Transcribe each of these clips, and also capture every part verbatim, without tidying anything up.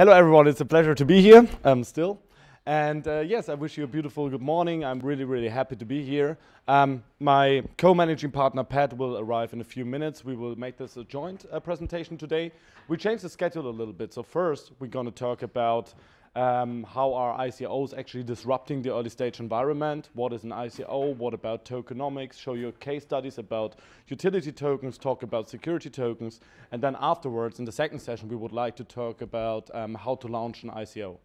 Hello everyone, it's a pleasure to be here, um, still. And uh, yes, I wish you a beautiful good morning. I'm really, really happy to be here. Um, my co-managing partner, Pat, will arrive in a few minutes. We will make this a joint uh, presentation today. We changed the schedule a little bit. So first, we're going to talk about um, how are I C Os actually disrupting the early stage environment. What is an I C O? What about tokenomics? Show you case studies about utility tokens, talk about security tokens. And then afterwards, in the second session, we would like to talk about um, how to launch an I C O.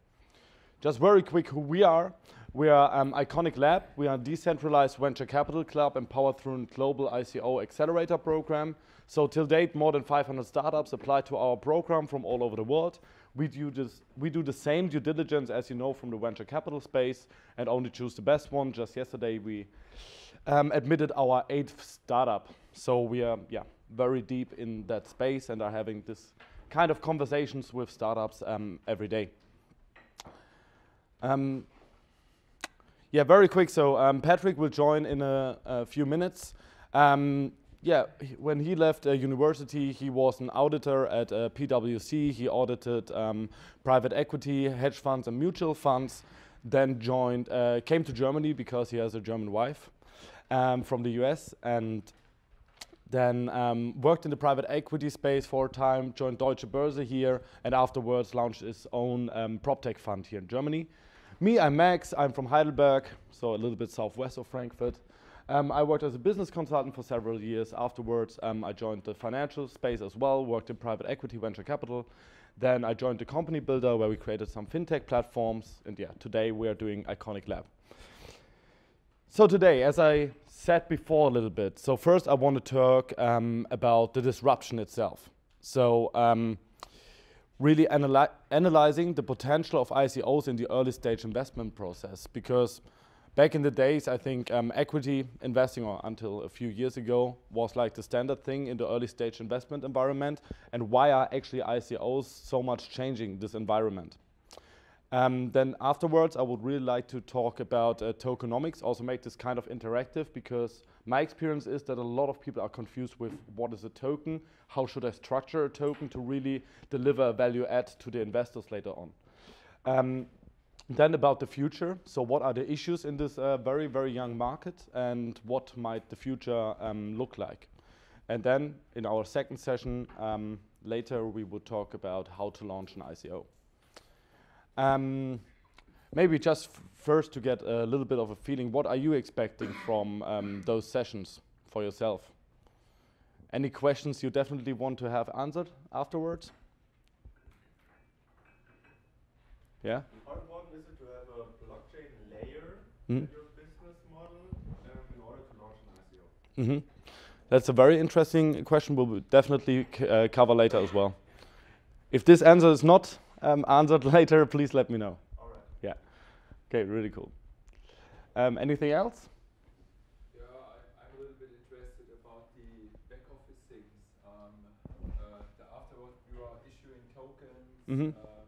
Just very quick who we are. We are um, Iconiqlab. We are a decentralized venture capital club empowered through a global I C O accelerator program. So till date, more than five hundred startups applied to our program from all over the world. We do, this, we do the same due diligence as you know from the venture capital space and only choose the best one. Just yesterday, we um, admitted our eighth startup. So we are yeah, very deep in that space and are having this kind of conversations with startups um, every day. Um, yeah, very quick. So um, Patrick will join in a, a few minutes. Um, yeah, when he left uh, university, he was an auditor at uh, P W C. He audited um, private equity, hedge funds, and mutual funds. Then joined, uh, came to Germany because he has a German wife um, from the U S and. Then um, worked in the private equity space for a time, joined Deutsche Börse here, and afterwards launched his own um, PropTech fund here in Germany. Me, I'm Max, I'm from Heidelberg, so a little bit southwest of Frankfurt. Um, I worked as a business consultant for several years. Afterwards, um, I joined the financial space as well, worked in private equity, venture capital. Then I joined the company builder where we created some fintech platforms, and yeah, today we are doing Iconiqlab. So today, as I said before a little bit, so first I want to talk um, about the disruption itself. So um, really analy analyzing the potential of I C Os in the early stage investment process, because back in the days, I think um, equity investing, or until a few years ago, was like the standard thing in the early stage investment environment. And why are actually I C Os so much changing this environment? Um, then afterwards, I would really like to talk about uh, tokenomics, also make this kind of interactive, because my experience is that a lot of people are confused with what is a token, how should I structure a token to really deliver a value add to the investors later on. Um, then about the future, so what are the issues in this uh, very, very young market and what might the future um, look like. And then in our second session, um, later we will talk about how to launch an I C O. Um, maybe just f first to get a little bit of a feeling, what are you expecting from um, those sessions for yourself? Any questions you definitely want to have answered afterwards? Yeah? Important is it to have a blockchain layer mm-hmm. in your business model um, in order to launch an I C O? Mm-hmm. That's a very interesting question we'll definitely c uh, cover later as well. If this answer is not Um, answered later, please let me know. All right. Yeah. Okay, really cool. Um, anything else? Yeah, I, I'm a little bit interested about the back office things. Um, uh, the afterward, you are issuing tokens, mm-hmm. um,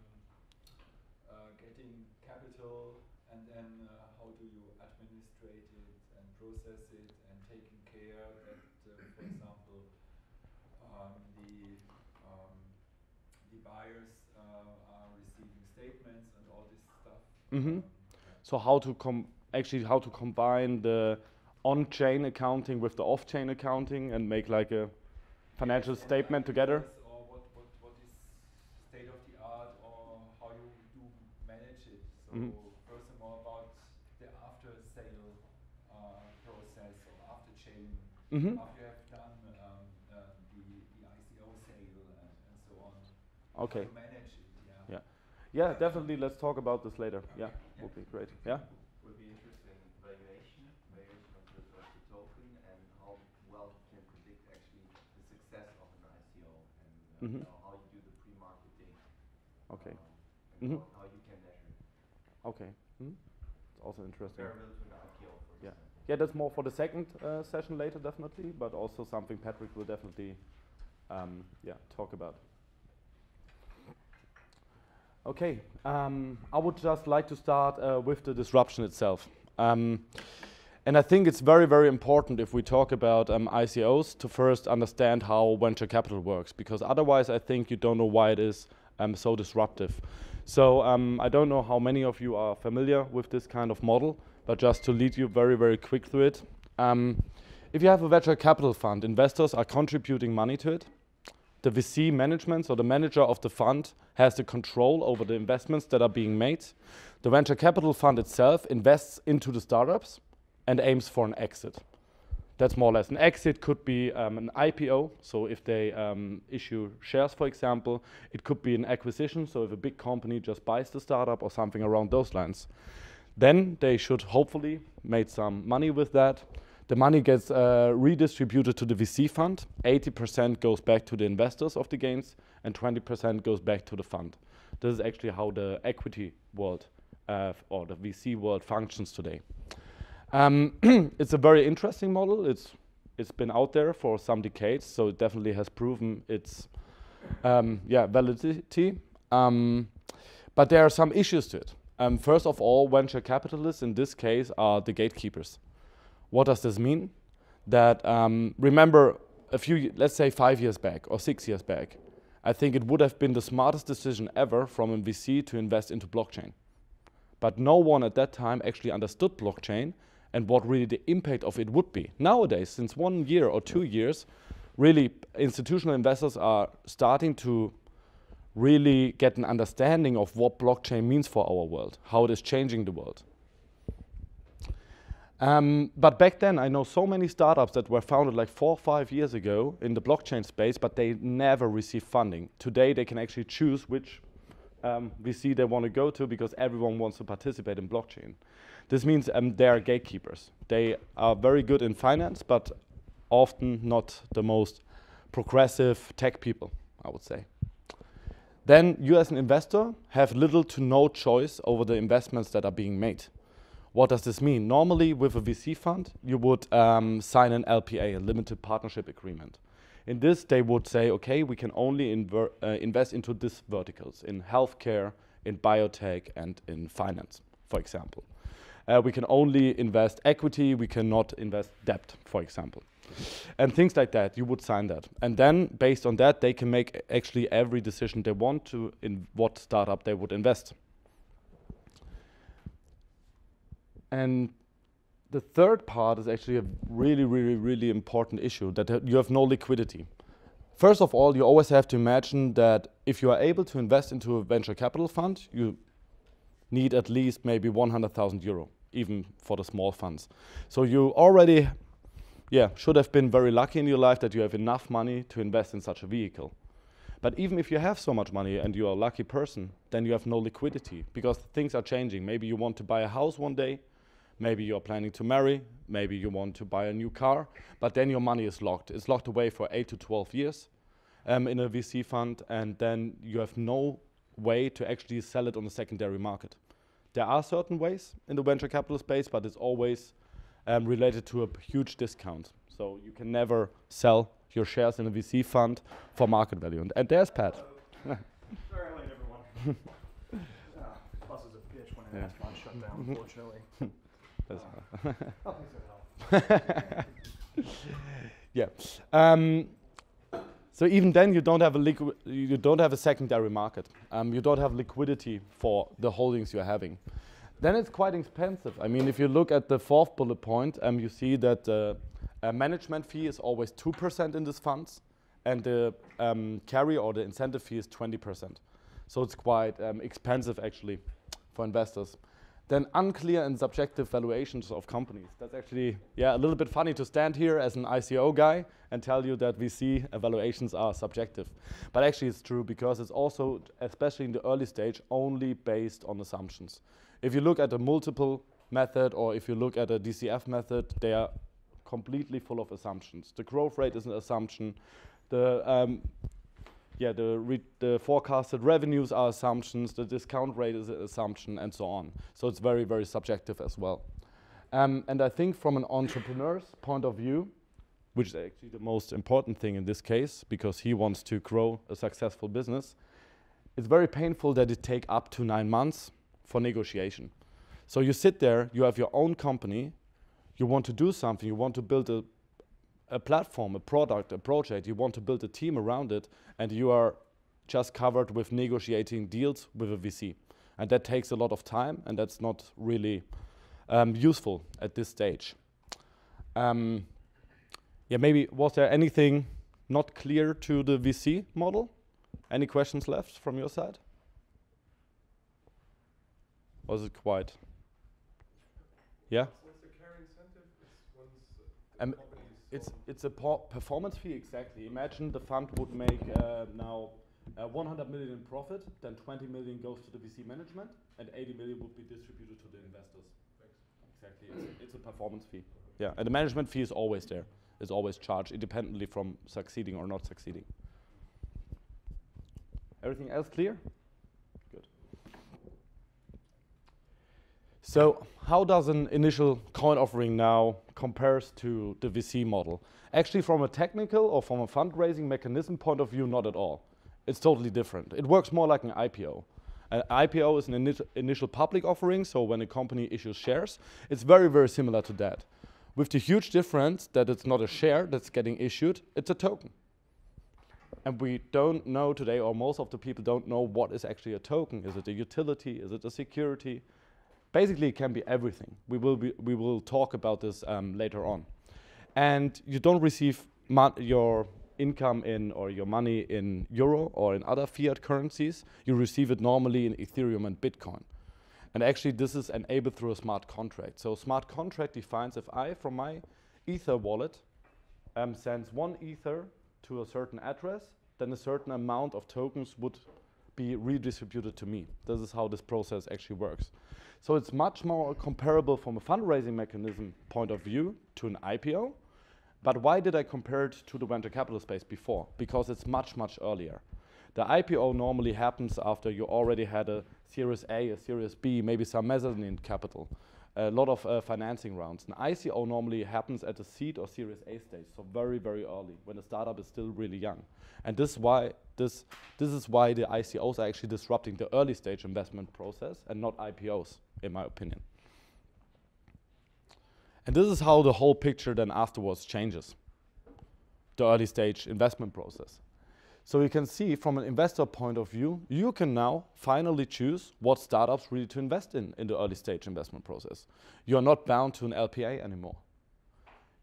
uh, getting capital, and then uh, how do you administrate it and process it and taking care that, uh, for example, um, the, um, the buyers statements and all this stuff. Mm-hmm. So how to com actually how to combine the on-chain accounting with the off-chain accounting and make like a financial yeah, statement like together. Or what, what, what is state of the art or how you do manage it. So mm-hmm. first of all about the after sale uh, process or after chain. Mm-hmm. After you have done um, uh, the, the I C O sale and, and so on. Okay. Yeah, definitely. Let's talk about this later. Okay. Yeah, yeah, would be great. Yeah. Would be interesting valuation, valuation of the, of the token, and how well you can predict actually the success of an I C O, and uh, mm-hmm. how you do the pre-marketing. Okay. Um, and mm-hmm. how you can measure. Okay. Mm-hmm. It's also interesting. Variable to an I P O, for yeah. Example. Yeah, that's more for the second uh, session later, definitely, but also something Patrick will definitely, um, yeah, talk about. Okay, um, I would just like to start uh, with the disruption itself. Um, and I think it's very, very important if we talk about um, I C Os to first understand how venture capital works, because otherwise I think you don't know why it is um, so disruptive. So um, I don't know how many of you are familiar with this kind of model, but just to lead you very, very quick through it. Um, if you have a venture capital fund, investors are contributing money to it. The V C management, so the manager of the fund, has the control over the investments that are being made. The venture capital fund itself invests into the startups and aims for an exit. That's more or less. An exit could be um, an I P O, so if they um, issue shares, for example. It could be an acquisition, so if a big company just buys the startup or something around those lines. Then they should hopefully make some money with that. The money gets uh, redistributed to the V C fund. eighty percent goes back to the investors of the gains and twenty percent goes back to the fund. This is actually how the equity world uh, or the V C world functions today. Um, it's a very interesting model. It's, it's been out there for some decades, so it definitely has proven its um, yeah, validity. Um, but there are some issues to it. Um, first of all, venture capitalists in this case are the gatekeepers. What does this mean? That um, remember a few, let's say five years back or six years back, I think it would have been the smartest decision ever from a V C to invest into blockchain. But no one at that time actually understood blockchain and what really the impact of it would be. Nowadays, since one year or two years, really institutional investors are starting to really get an understanding of what blockchain means for our world, how it is changing the world. Um, but back then, I know so many startups that were founded like four or five years ago in the blockchain space, but they never received funding. Today, they can actually choose which um, V C they want to go to because everyone wants to participate in blockchain. This means um, they are gatekeepers. They are very good in finance, but often not the most progressive tech people, I would say. Then you as an investor have little to no choice over the investments that are being made. What does this mean? Normally with a V C fund, you would um, sign an L P A, a limited partnership agreement. In this, they would say, okay, we can only inver uh, invest into these verticals, in healthcare, in biotech, and in finance, for example. Uh, we can only invest equity, we cannot invest debt, for example. And things like that, you would sign that. And then, based on that, they can make actually every decision they want to in what startup they would invest. And the third part is actually a really, really, really important issue, that uh, you have no liquidity. First of all, you always have to imagine that if you are able to invest into a venture capital fund, you need at least maybe one hundred thousand euro, even for the small funds. So you already yeah, should have been very lucky in your life that you have enough money to invest in such a vehicle. But even if you have so much money and you are a lucky person, then you have no liquidity because things are changing. Maybe you want to buy a house one day. Maybe you're planning to marry, maybe you want to buy a new car, but then your money is locked. It's locked away for eight to twelve years um, in a V C fund, and then you have no way to actually sell it on the secondary market. There are certain ways in the venture capital space, but it's always um, related to a huge discount. So you can never sell your shares in a V C fund for market value. And, and there's Pat. Very late, everyone. uh, bus is a bitch when it has yeah. shut down, unfortunately. yeah. Um, so even then, you don't have a liqui you don't have a secondary market. Um, you don't have liquidity for the holdings you're having. Then it's quite expensive. I mean, if you look at the fourth bullet point, um, you see that the uh, management fee is always two percent in these funds, and the um, carry or the incentive fee is twenty percent. So it's quite um, expensive actually for investors. Then unclear and subjective valuations of companies. That's actually yeah, a little bit funny to stand here as an I C O guy and tell you that V C valuations are subjective. But actually it's true because it's also, especially in the early stage, only based on assumptions. If you look at a multiple method or if you look at a D C F method, they are completely full of assumptions. The growth rate is an assumption. The, um, yeah, the, re the forecasted revenues are assumptions, the discount rate is an assumption, and so on. So it's very, very subjective as well. Um, and I think from an entrepreneur's point of view, which is actually the most important thing in this case, because he wants to grow a successful business, it's very painful that it takes up to nine months for negotiation. So you sit there, you have your own company, you want to do something, you want to build a a platform, a product, a project, you want to build a team around it, and you are just covered with negotiating deals with a V C. And that takes a lot of time, and that's not really um, useful at this stage. Um, yeah, maybe was there anything not clear to the V C model? Any questions left from your side? Was it quite? Yeah? So it's a carry incentive? It's, once the um, it's, it's a performance fee, exactly. Imagine the fund would make uh, now uh, one hundred million in profit, then twenty million goes to the V C management, and eighty million would be distributed to the investors. Exactly. It's, it's a performance fee. Yeah, and the management fee is always there. It's always charged independently from succeeding or not succeeding. Everything else clear? Good. So how does an initial coin offering now compares to the V C model? Actually, from a technical or from a fundraising mechanism point of view, not at all. It's totally different. It works more like an I P O. An I P O is an init initial public offering, so when a company issues shares, it's very, very similar to that. With the huge difference that it's not a share that's getting issued, it's a token. And we don't know today, or most of the people don't know, what is actually a token. Is it a utility? Is it a security? Basically, it can be everything. We will, be, we will talk about this um, later on. And you don't receive your income in or your money in euro or in other fiat currencies. You receive it normally in Ethereum and Bitcoin. And actually, this is enabled through a smart contract. So smart contract defines if I, from my Ether wallet, um, sends one Ether to a certain address, then a certain amount of tokens would be redistributed to me. This is how this process actually works. So it's much more comparable from a fundraising mechanism point of view to an I P O. But why did I compare it to the venture capital space before? Because it's much, much earlier. The I P O normally happens after you already had a Series A, a Series B, maybe some mezzanine capital, a lot of uh, financing rounds. An I C O normally happens at the seed or Series A stage, so very, very early, when the startup is still really young. And this, why, this, this is why the I C Os are actually disrupting the early stage investment process and not I P Os, in my opinion. And this is how the whole picture then afterwards changes, the early stage investment process. So you can see from an investor point of view, you can now finally choose what startups really to invest in in the early stage investment process. You are not bound to an L P A anymore.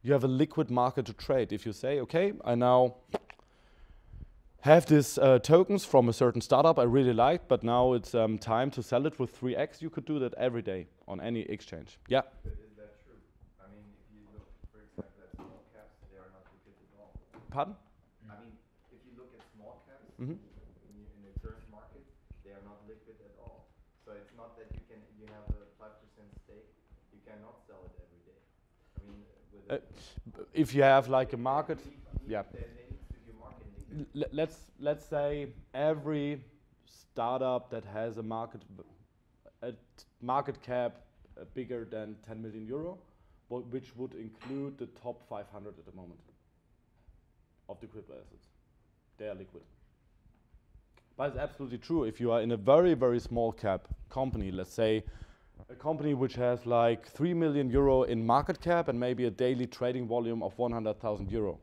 You have a liquid market to trade. If you say, okay, I now have these uh, tokens from a certain startup I really like, but now it's um, time to sell it with three X, you could do that every day on any exchange. Yeah? But is that true? I mean, if you look, for example, at small caps, they are not liquid at all. Pardon? Mm-hmm. In the current market, they are not liquid at all. So it's not that you can you have a five percent stake. You cannot sell it every day. I mean, with uh, if you have like a market, yeah. Let's let's say every startup that has a market a market cap uh, bigger than ten million euro, which would include the top five hundred at the moment of the crypto assets, they are liquid. But it's absolutely true. If you are in a very, very small cap company, let's say a company which has like three million euro in market cap and maybe a daily trading volume of one hundred thousand euro,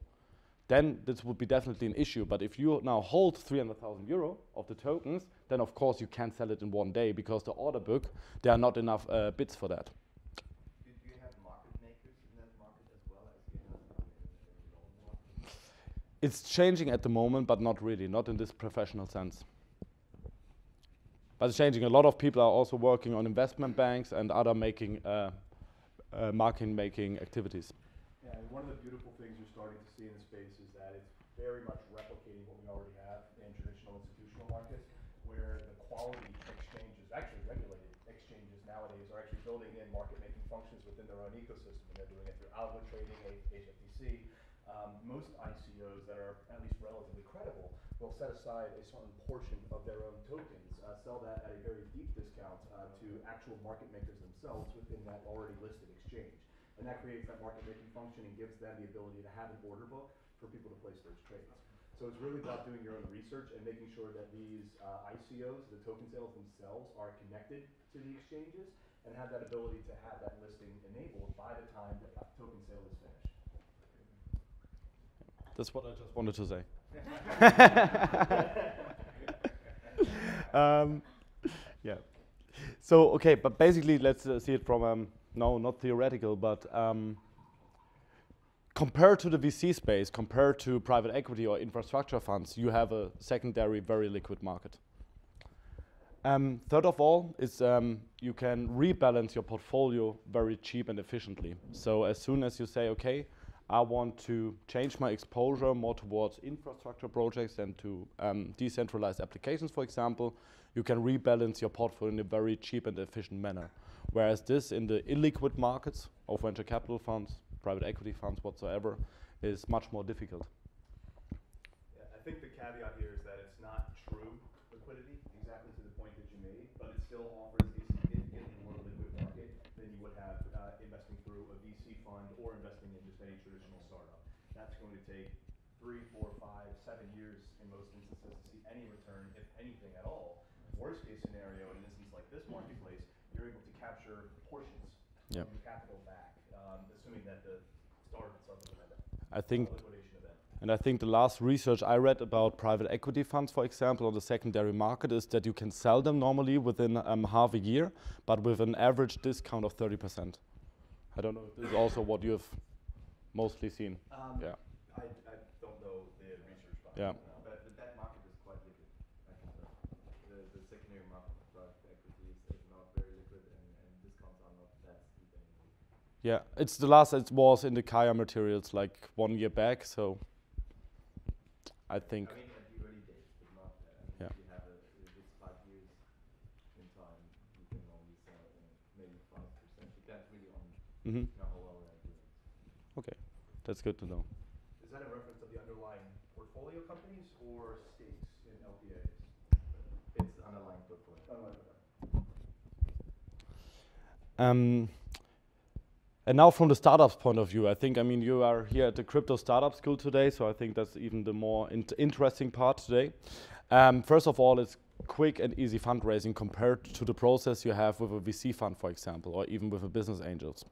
then this would be definitely an issue. But if you now hold three hundred thousand euro of the tokens, then of course you can't sell it in one day because the order book, there are not enough uh, bids for that. Do you have market makers in that market as well as you have? It's changing at the moment, but not really, not in this professional sense. But it's changing. A lot of people are also working on investment banks and other making, uh, uh, market-making activities. Yeah, and one of the beautiful things you're starting to see in the space is that it's very much replicating what we already have in traditional institutional markets, where the quality exchanges, actually regulated exchanges nowadays, are actually building in market-making functions within their own ecosystem, and they're doing it through algo trading, H F T C. Um, most I C Os that are at least relatively credible will set aside a certain portion of their own tokens, uh, sell that at a very deep discount uh, to actual market makers themselves within that already listed exchange. And that creates that market making function and gives them the ability to have an order book for people to place those trades. So it's really about doing your own research and making sure that these uh, I C Os, the token sales themselves, are connected to the exchanges and have that ability to have that listing enabled by the time that that token sale is finished. That's what I just wanted to say. Um, yeah. So, okay, but basically, let's uh, see it from, um, no, not theoretical, but um, compared to the V C space, compared to private equity or infrastructure funds, you have a secondary, very liquid market. Um, third of all is um, you can rebalance your portfolio very cheap and efficiently. So as soon as you say, okay, I want to change my exposure more towards infrastructure projects and to um, decentralized applications, for example, you can rebalance your portfolio in a very cheap and efficient manner. Whereas this in the illiquid markets of venture capital funds, private equity funds whatsoever, is much more difficult. Yeah, I think the caveat here is that it's not true liquidity, exactly to the point that you made, but it still offers a significantly more liquid market than you would have uh, investing through a V C fund or investing in just any traditional startup. That's going to take three, four, five, seven years in most instances to see any return, if anything at all. Worst case scenario, in an instance like this marketplace, you're able to capture portions yep. of your capital back, um, assuming that the start of the event. I think. And I think the last research I read about private equity funds, for example, on the secondary market is that you can sell them normally within um, half a year, but with an average discount of thirty percent. I don't know if this is also what you've mostly seen. Um, yeah. I, I don't know the research behind yeah. it. Yeah, it's the last, it was in the Kaya materials like one year back, so I think. I mean, at the early days, but not uh, I mean, yeah. if you have a, if it's five years in time, you can only sell maybe five percent. You can't really own mm-hmm. how well that is. Okay, that's good to know. Is that a reference of the underlying portfolio companies or stakes in L P As? It's the underlying portfolio. Underlying portfolio. Um, And now from the startups point of view, I think, I mean, you are here at the Crypto Startup School today, so I think that's even the more in interesting part today. Um, first of all, it's quick and easy fundraising compared to the process you have with a V C fund, for example, or even with a business angels.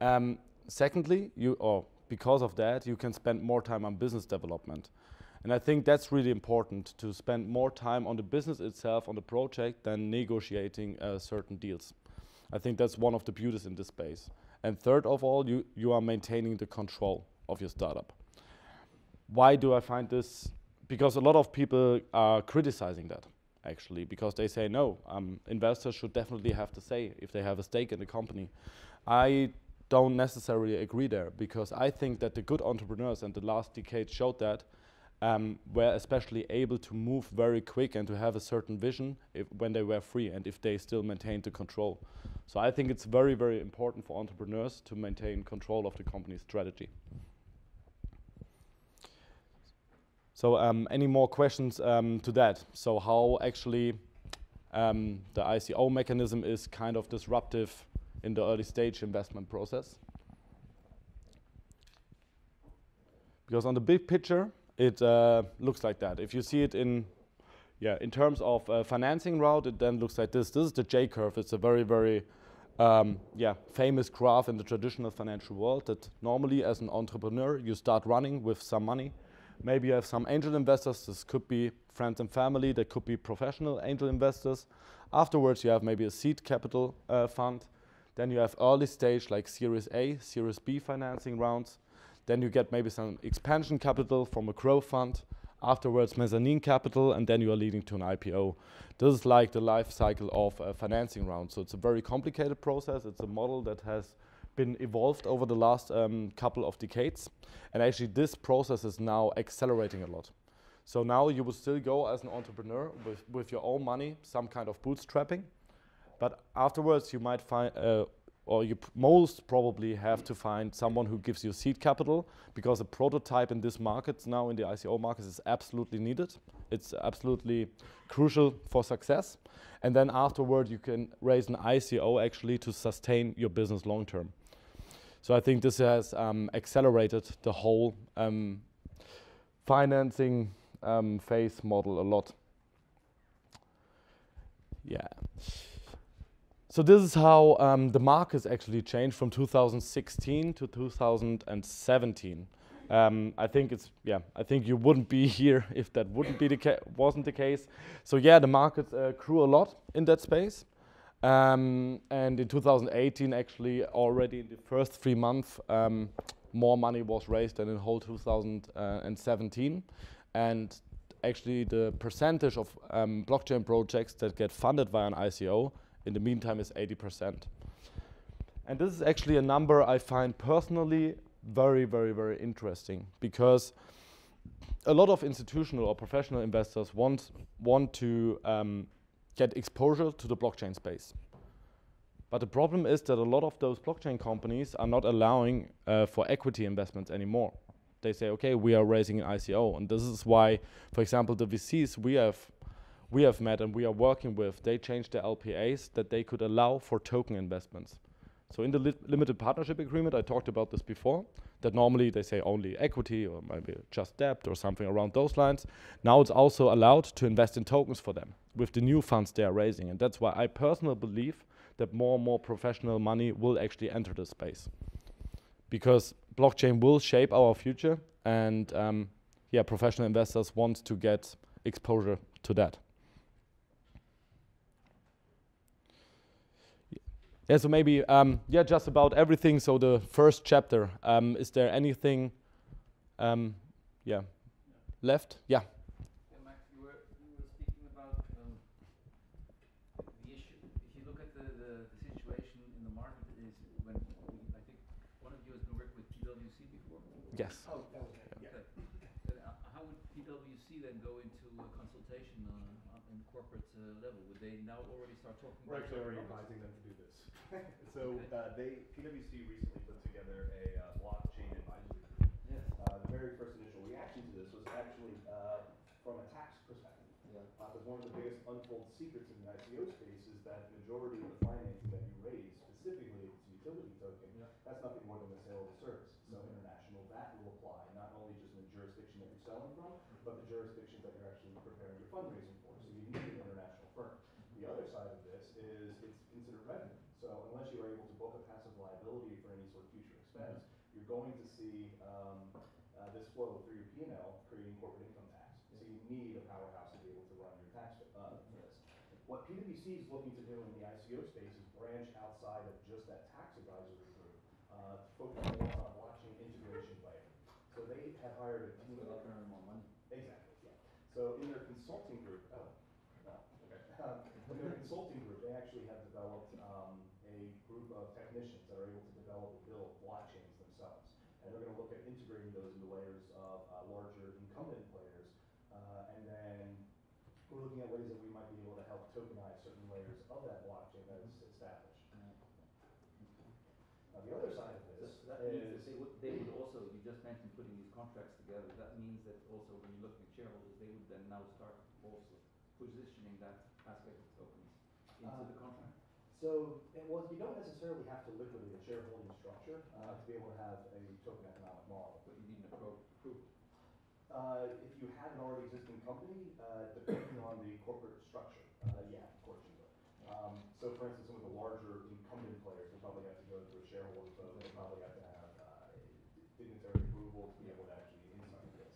Um, secondly, you, or because of that, you can spend more time on business development. And I think that's really important, to spend more time on the business itself, on the project, than negotiating uh, certain deals. I think that's one of the beauties in this space. And third of all, you, you are maintaining the control of your startup. Why do I find this? Because a lot of people are criticizing that, actually, because they say, no, um, investors should definitely have to say if they have a stake in the company. I don't necessarily agree there, because I think that the good entrepreneurs, and the last decade showed that, um, were especially able to move very quick and to have a certain vision if, when they were free and if they still maintained the control. So I think it's very, very important for entrepreneurs to maintain control of the company's strategy. So um, any more questions um, to that? So how actually um, the I C O mechanism is kind of disruptive in the early stage investment process? Because on the big picture, it uh, looks like that. If you see it in Yeah, in terms of uh, financing route, it then looks like this. This is the J-curve. It's a very, very um, yeah, famous graph in the traditional financial world that normally as an entrepreneur, you start running with some money. Maybe you have some angel investors. This could be friends and family. They could be professional angel investors. Afterwards, you have maybe a seed capital uh, fund. Then you have early stage like Series A, Series B financing rounds. Then you get maybe some expansion capital from a growth fund. Afterwards, mezzanine capital, and then you are leading to an I P O. This is like the life cycle of a financing round. So it's a very complicated process. It's a model that has been evolved over the last um, couple of decades. And actually, this process is now accelerating a lot. So now you will still go as an entrepreneur with, with your own money, some kind of bootstrapping. But afterwards, you might find, uh, or you p most probably have to find someone who gives you seed capital, because a prototype in this market now, in the I C O markets, is absolutely needed. It's absolutely crucial for success. And then afterward, you can raise an I C O actually to sustain your business long term. So I think this has um, accelerated the whole um, financing um, phase model a lot. Yeah. So this is how um, the markets actually changed from two thousand sixteen to two thousand seventeen. Um, I think it's yeah. I think you wouldn't be here if that wouldn't be the wasn't the case. So yeah, the market uh, grew a lot in that space. Um, and in two thousand eighteen, actually, already in the first three months, um, more money was raised than in whole two thousand seventeen. And actually, the percentage of um, blockchain projects that get funded via an I C O in the meantime is eighty percent. And this is actually a number I find personally very, very, very interesting, because a lot of institutional or professional investors want want to um, get exposure to the blockchain space. But the problem is that a lot of those blockchain companies are not allowing uh, for equity investments anymore. They say, okay, we are raising an I C O. And this is why, for example, the V Cs we have, we have met and we are working with, they changed their L P As that they could allow for token investments. So in the li limited partnership agreement, I talked about this before, that normally they say only equity or maybe just debt or something around those lines. Now it's also allowed to invest in tokens for them with the new funds they are raising. And that's why I personally believe that more and more professional money will actually enter this space, because blockchain will shape our future. And um, yeah, professional investors want to get exposure to that. Yeah, so maybe, um, yeah, just about everything. So the first chapter, um, is there anything, um, yeah, left? Yeah. Yeah, Max, you were, you were speaking about um, the issue. If you look at the, the, the situation in the market, is when we, I think one of you has been working with P W C before. Yes. Oh, okay. Yeah. Okay. Uh, how would P W C then go into a consultation uh, on in corporate uh, level? Would they now already start talking? We're actually already advising them to do this. So uh, they, P W C recently put together a uh, blockchain advisory group. Yes. Uh, the very first initial reaction to this was actually uh, from a tax perspective. Yeah. Uh, because one of the biggest untold secrets in the I C O space is that the majority of the financing that you raise, specifically if it's a utility token, yeah. that's nothing more than a sale of a service. So mm-hmm. international, that will apply not only just in the jurisdiction that you're selling from, but the jurisdictions that you're actually preparing your fundraising for. So you need an international firm. The other side of this is it's considered revenue. So unless you are able to book a passive liability for any sort of future expense, you're going to see um, uh, this flow through your P and L creating corporate income tax. So you need a powerhouse to be able to run your tax uh, list. What P W C is looking to do in the I C O space is branch outside of just that tax advisory group uh, to focus more on a blockchain integration layer. So they have hired a team of earn more money. Exactly. Yeah. So in their consulting group, oh, no, okay. in their consulting group, they actually have developed um, group of technicians that are able to develop and build blockchains themselves. And they're going to look at integrating those into layers of uh, larger incumbent players. Uh, and then we're looking at ways that we might be able to help tokenize certain layers of that blockchain that is established. Now, the other side of this so that means is that they would, they would also, you just mentioned putting these contracts together, that means that also when you're looking at shareholders, they would then now start also positioning that aspect of tokens into uh, the contract. So, well, you don't necessarily have to liquidate a shareholding structure uh, to be able to have a token economic model. But you need an approval. Uh, if you have an already existing company, uh, depending on the corporate structure, uh, yeah, of course you will. Um, so, for instance, some of the larger incumbent players will probably have to go through a shareholder vote. They probably have to have uh, dignitary approval to be able to actually inside this.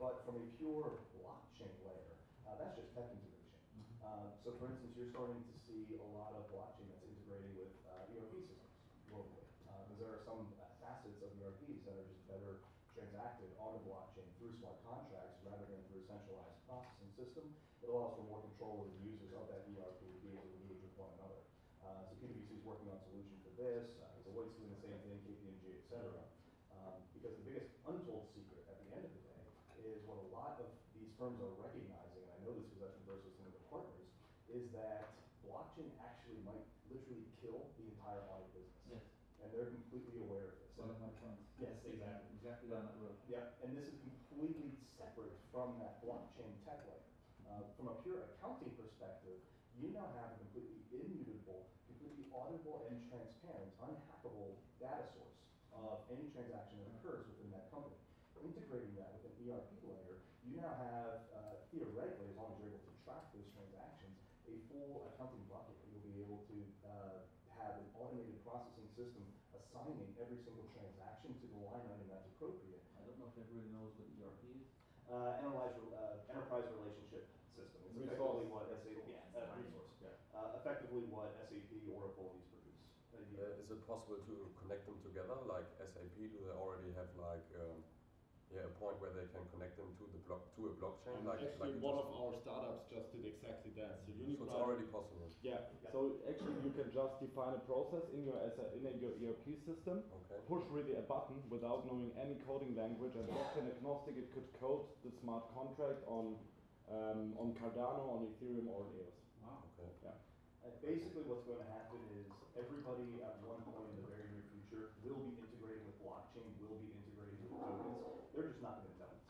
But from a pure blockchain layer, uh, that's just tech integration. Mm-hmm. uh, so, for instance, you're starting to see a lot of blockchain that's integrated with uh, E R P systems globally. Because uh, there are some uh, facets of E R Ps that are just better transacted on the blockchain through smart contracts rather than through a centralized processing system. It allows for more control of the users of that E R P to be able to engage with one another. Uh, so P W C is working on a solution for this. Uh, Deloitte's doing the same thing, K P M G, et cetera. Um, because the biggest untold secret at the end of the day is what a lot of these firms are recognizing, and I know this because I've conversed with some of their partners, is that blockchain actually might literally kill the entire audit business. Yes. And they're completely aware of this. One of my friends. Yes, exactly. Exactly down that road. Yeah, and this is completely separate from that blockchain tech layer. Uh, from a pure accounting perspective, you now have a completely immutable, completely auditable and transparent, unhackable data source of any transaction that occurs within that company. Integrating that with an E R P layer, you now have, uh, theoretically, as long as you're able to track those transactions, a full accounting bucket. You'll be able to uh, have an automated processing system assigning every single transaction to the line item that's appropriate. I don't uh, enterprise, uh, enterprise relationship system. It's effectively what S A P, yeah, uh, resource. Yeah. Uh, effectively what S A P, Oracle, these produce. Uh, is it possible to connect them together? Like S A P, do they already have like um, yeah, a point where they can connect them to the block to a blockchain? And like, actually, like one of our startups just did exactly that. So, you need so it's already possible. Yeah. yeah. So actually, you can just define a process in your in your E R P system. Okay. Push really a button without knowing any coding language, and blockchain agnostic, it could code the smart contract on um, on Cardano, on Ethereum, or on E O S. Wow. Okay. Yeah. Uh, basically, what's going to happen is everybody at one point in the very near future will be integrating with blockchain, will be integrating with tokens. They're just not going to tell us.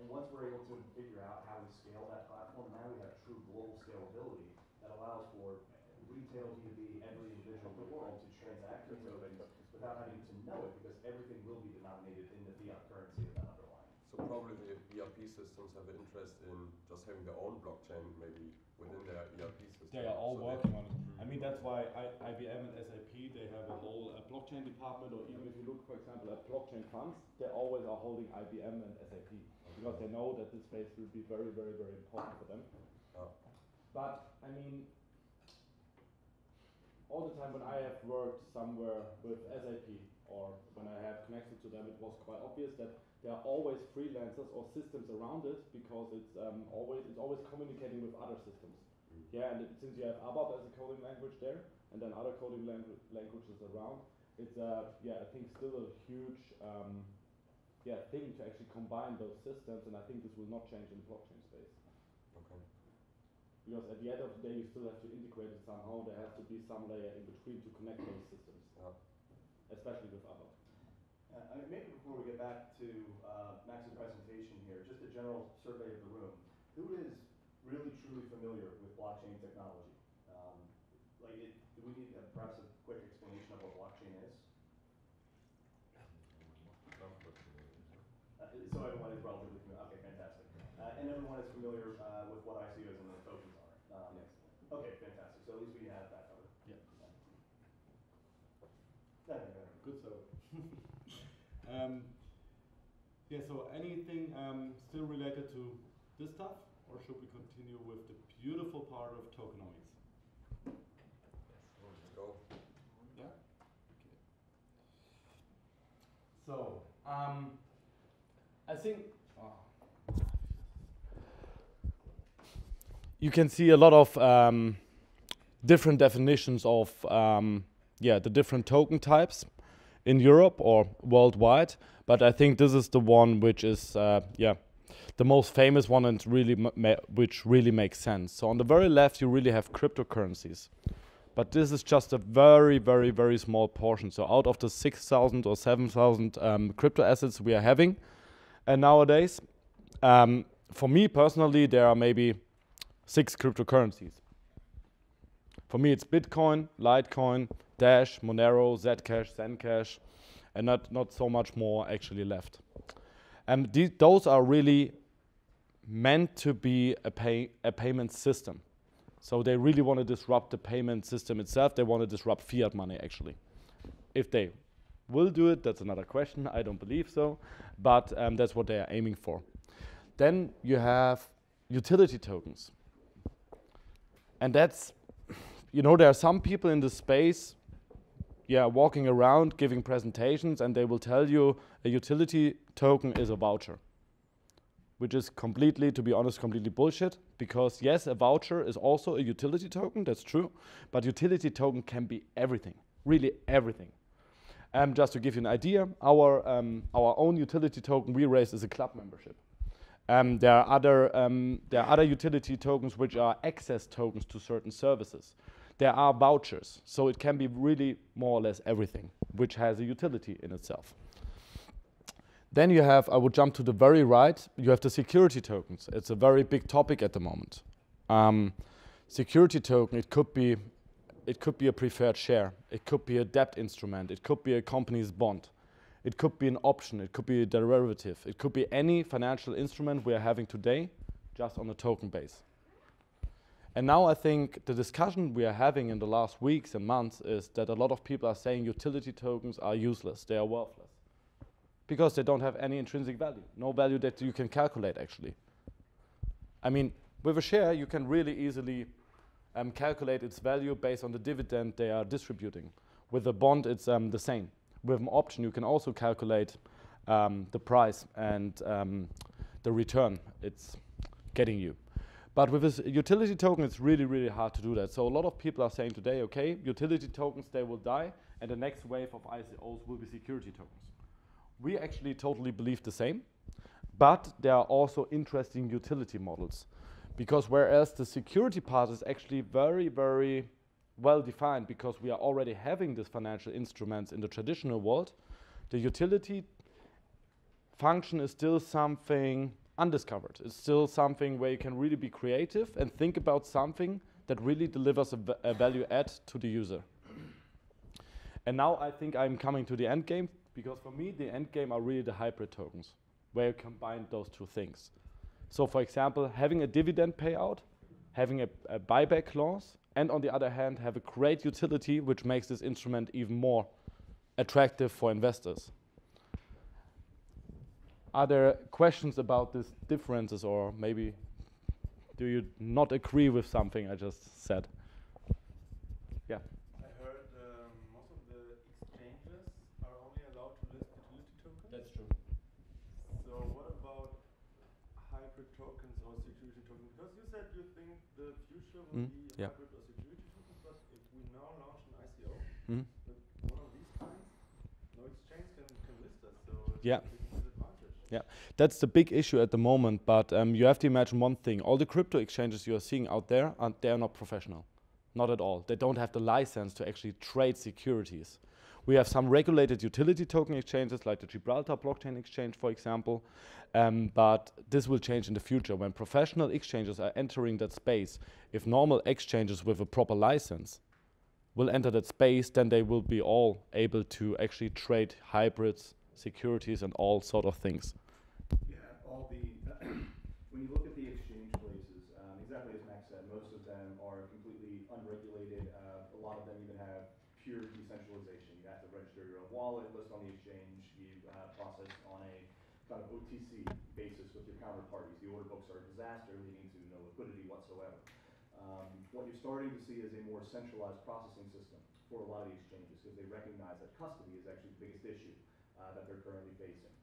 And once we're able to figure out how we scale that platform, now we have true global scalability that allows for retail B two B, every individual in the world to transact with tokens without having to know it, because everything will be denominated in the fiat currency of that underlying. So probably the E R P systems have an interest in just having their own blockchain, maybe within their E R P system. They are all so working on it. I mean, that's why I B M and S A P, they have a whole uh, blockchain department, or even if you look, for example, at blockchain funds, they always are holding I B M and S A P, because they know that this space will be very, very, very important for them. Oh. But, I mean, all the time when I have worked somewhere with S A P, or when I have connected to them, it was quite obvious that there are always freelancers or systems around it, because it's um, always it's always communicating with other systems. Mm. Yeah, and it, since you have ABAP as a coding language there, and then other coding langu languages around, it's uh, yeah, I think still a huge um, yeah thing to actually combine those systems, and I think this will not change in the blockchain space. Okay. Because at the end of the day, you still have to integrate it somehow. There has to be some layer in between to connect those systems, yeah. especially with ABAP. Uh, I mean, maybe before we get back to uh, Max's presentation here, just a general survey of the room. Who is really truly familiar with blockchain technology? Um, like, it, do we need a, perhaps a quick explanation of what blockchain is? Uh, so everyone is relatively familiar. Okay, fantastic. Uh, and everyone is familiar uh, with what I C Os and the tokens are. Um, yes. Okay, fantastic. So at least we have that covered. Yeah. Good, so. um, yeah, so anything um, still related to this stuff, or should we continue with the beautiful part of tokenomics? Yes, let's go. Yeah? Okay. So, um, I think oh. you can see a lot of um, different definitions of um, yeah, the different token types in Europe or worldwide, but I think this is the one which is uh, yeah, the most famous one, and really ma which really makes sense. So on the very left, you really have cryptocurrencies, but this is just a very, very, very small portion. So out of the six thousand or seven thousand um, crypto assets we are having uh, nowadays, um, for me personally, there are maybe six cryptocurrencies. For me, it's Bitcoin, Litecoin, Dash, Monero, Zcash, Zencash, and not, not so much more actually left. And these, those are really meant to be a, pay, a payment system. So they really want to disrupt the payment system itself. They want to disrupt fiat money, actually. If they will do it, that's another question. I don't believe so. But um, that's what they are aiming for. Then you have utility tokens. And that's... You know, there are some people in this space, yeah, walking around, giving presentations, and they will tell you a utility token is a voucher. Which is completely, to be honest, completely bullshit. Because yes, a voucher is also a utility token, that's true. But utility token can be everything, really everything. Um, just to give you an idea, our, um, our own utility token we raised is a club membership. Um, there are other, um, there are other utility tokens which are access tokens to certain services. There are vouchers, so it can be really more or less everything which has a utility in itself. Then you have, I will jump to the very right, you have the security tokens. It's a very big topic at the moment. Um, security token, it could be, it could be a preferred share, it could be a debt instrument, it could be a company's bond, it could be an option, it could be a derivative, it could be any financial instrument we are having today, just on a token base. And now I think the discussion we are having in the last weeks and months is that a lot of people are saying utility tokens are useless, they are worthless. because they don't have any intrinsic value, no value that you can calculate actually. I mean, with a share, you can really easily um, calculate its value based on the dividend they are distributing. With a bond, it's um, the same. With an option, you can also calculate um, the price and um, the return it's getting you. But with this utility token, it's really, really hard to do that. So a lot of people are saying today, okay, utility tokens, they will die, and the next wave of I C Os will be security tokens. We actually totally believe the same, but there are also interesting utility models. Because whereas the security part is actually very, very well defined, because we are already having these financial instruments in the traditional world, the utility function is still something undiscovered. It's still something where you can really be creative and think about something that really delivers a, v a value add to the user. And now I think I'm coming to the end game, because for me, the end game are really the hybrid tokens, where you combine those two things. So for example, having a dividend payout, having a, a buyback clause, and on the other hand, have a great utility, which makes this instrument even more attractive for investors. Are there questions about these differences, or maybe do you not agree with something I just said? Yeah. I heard um, most of the exchanges are only allowed to list utility tokens. That's true. So what about hybrid tokens or security tokens? Because you said you think the future will mm, be yeah. hybrid or security tokens, but if we now launch an I C O, mm. with one of these kinds, no exchange can, can list us. So yeah. Yeah, that's the big issue at the moment, but um, you have to imagine one thing. All the crypto exchanges you are seeing out there, aren't, they are not professional. Not at all. They don't have the license to actually trade securities. We have some regulated utility token exchanges, like the Gibraltar Blockchain Exchange, for example, um, but this will change in the future when professional exchanges are entering that space. If normal exchanges with a proper license will enter that space, then they will be all able to actually trade hybrids, securities, and all sort of things. Yeah, all the when you look at the exchange places, um, exactly as Max said, most of them are completely unregulated. Uh, a lot of them even have pure decentralization. You have to register your own wallet, list on the exchange, you uh, process on a kind of O T C basis with your counterparties. The order books are a disaster, leading to no liquidity whatsoever. Um, what you're starting to see is a more centralized processing system for a lot of the exchanges, because they recognize that custody is actually the biggest issue Uh, that they're currently facing.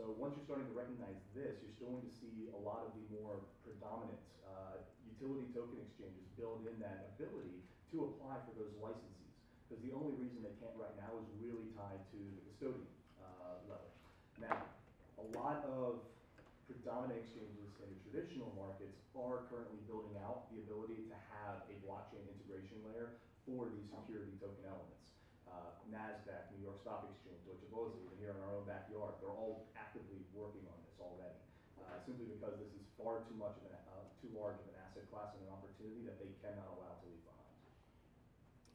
So once you're starting to recognize this, you're still going to see a lot of the more predominant uh, utility token exchanges build in that ability to apply for those licenses. Because the only reason they can't right now is really tied to the custodian uh, level. Now, a lot of predominant exchanges in the traditional markets are currently building out the ability to have a blockchain integration layer for these security token elements. Uh, NASDAQ, New York Stock Exchange, Deutsche Börse, even here in our own backyard, they're all actively working on this already, uh, simply because this is far too much of an, uh, too large of an asset class and an opportunity that they cannot allow to leave behind. Yeah.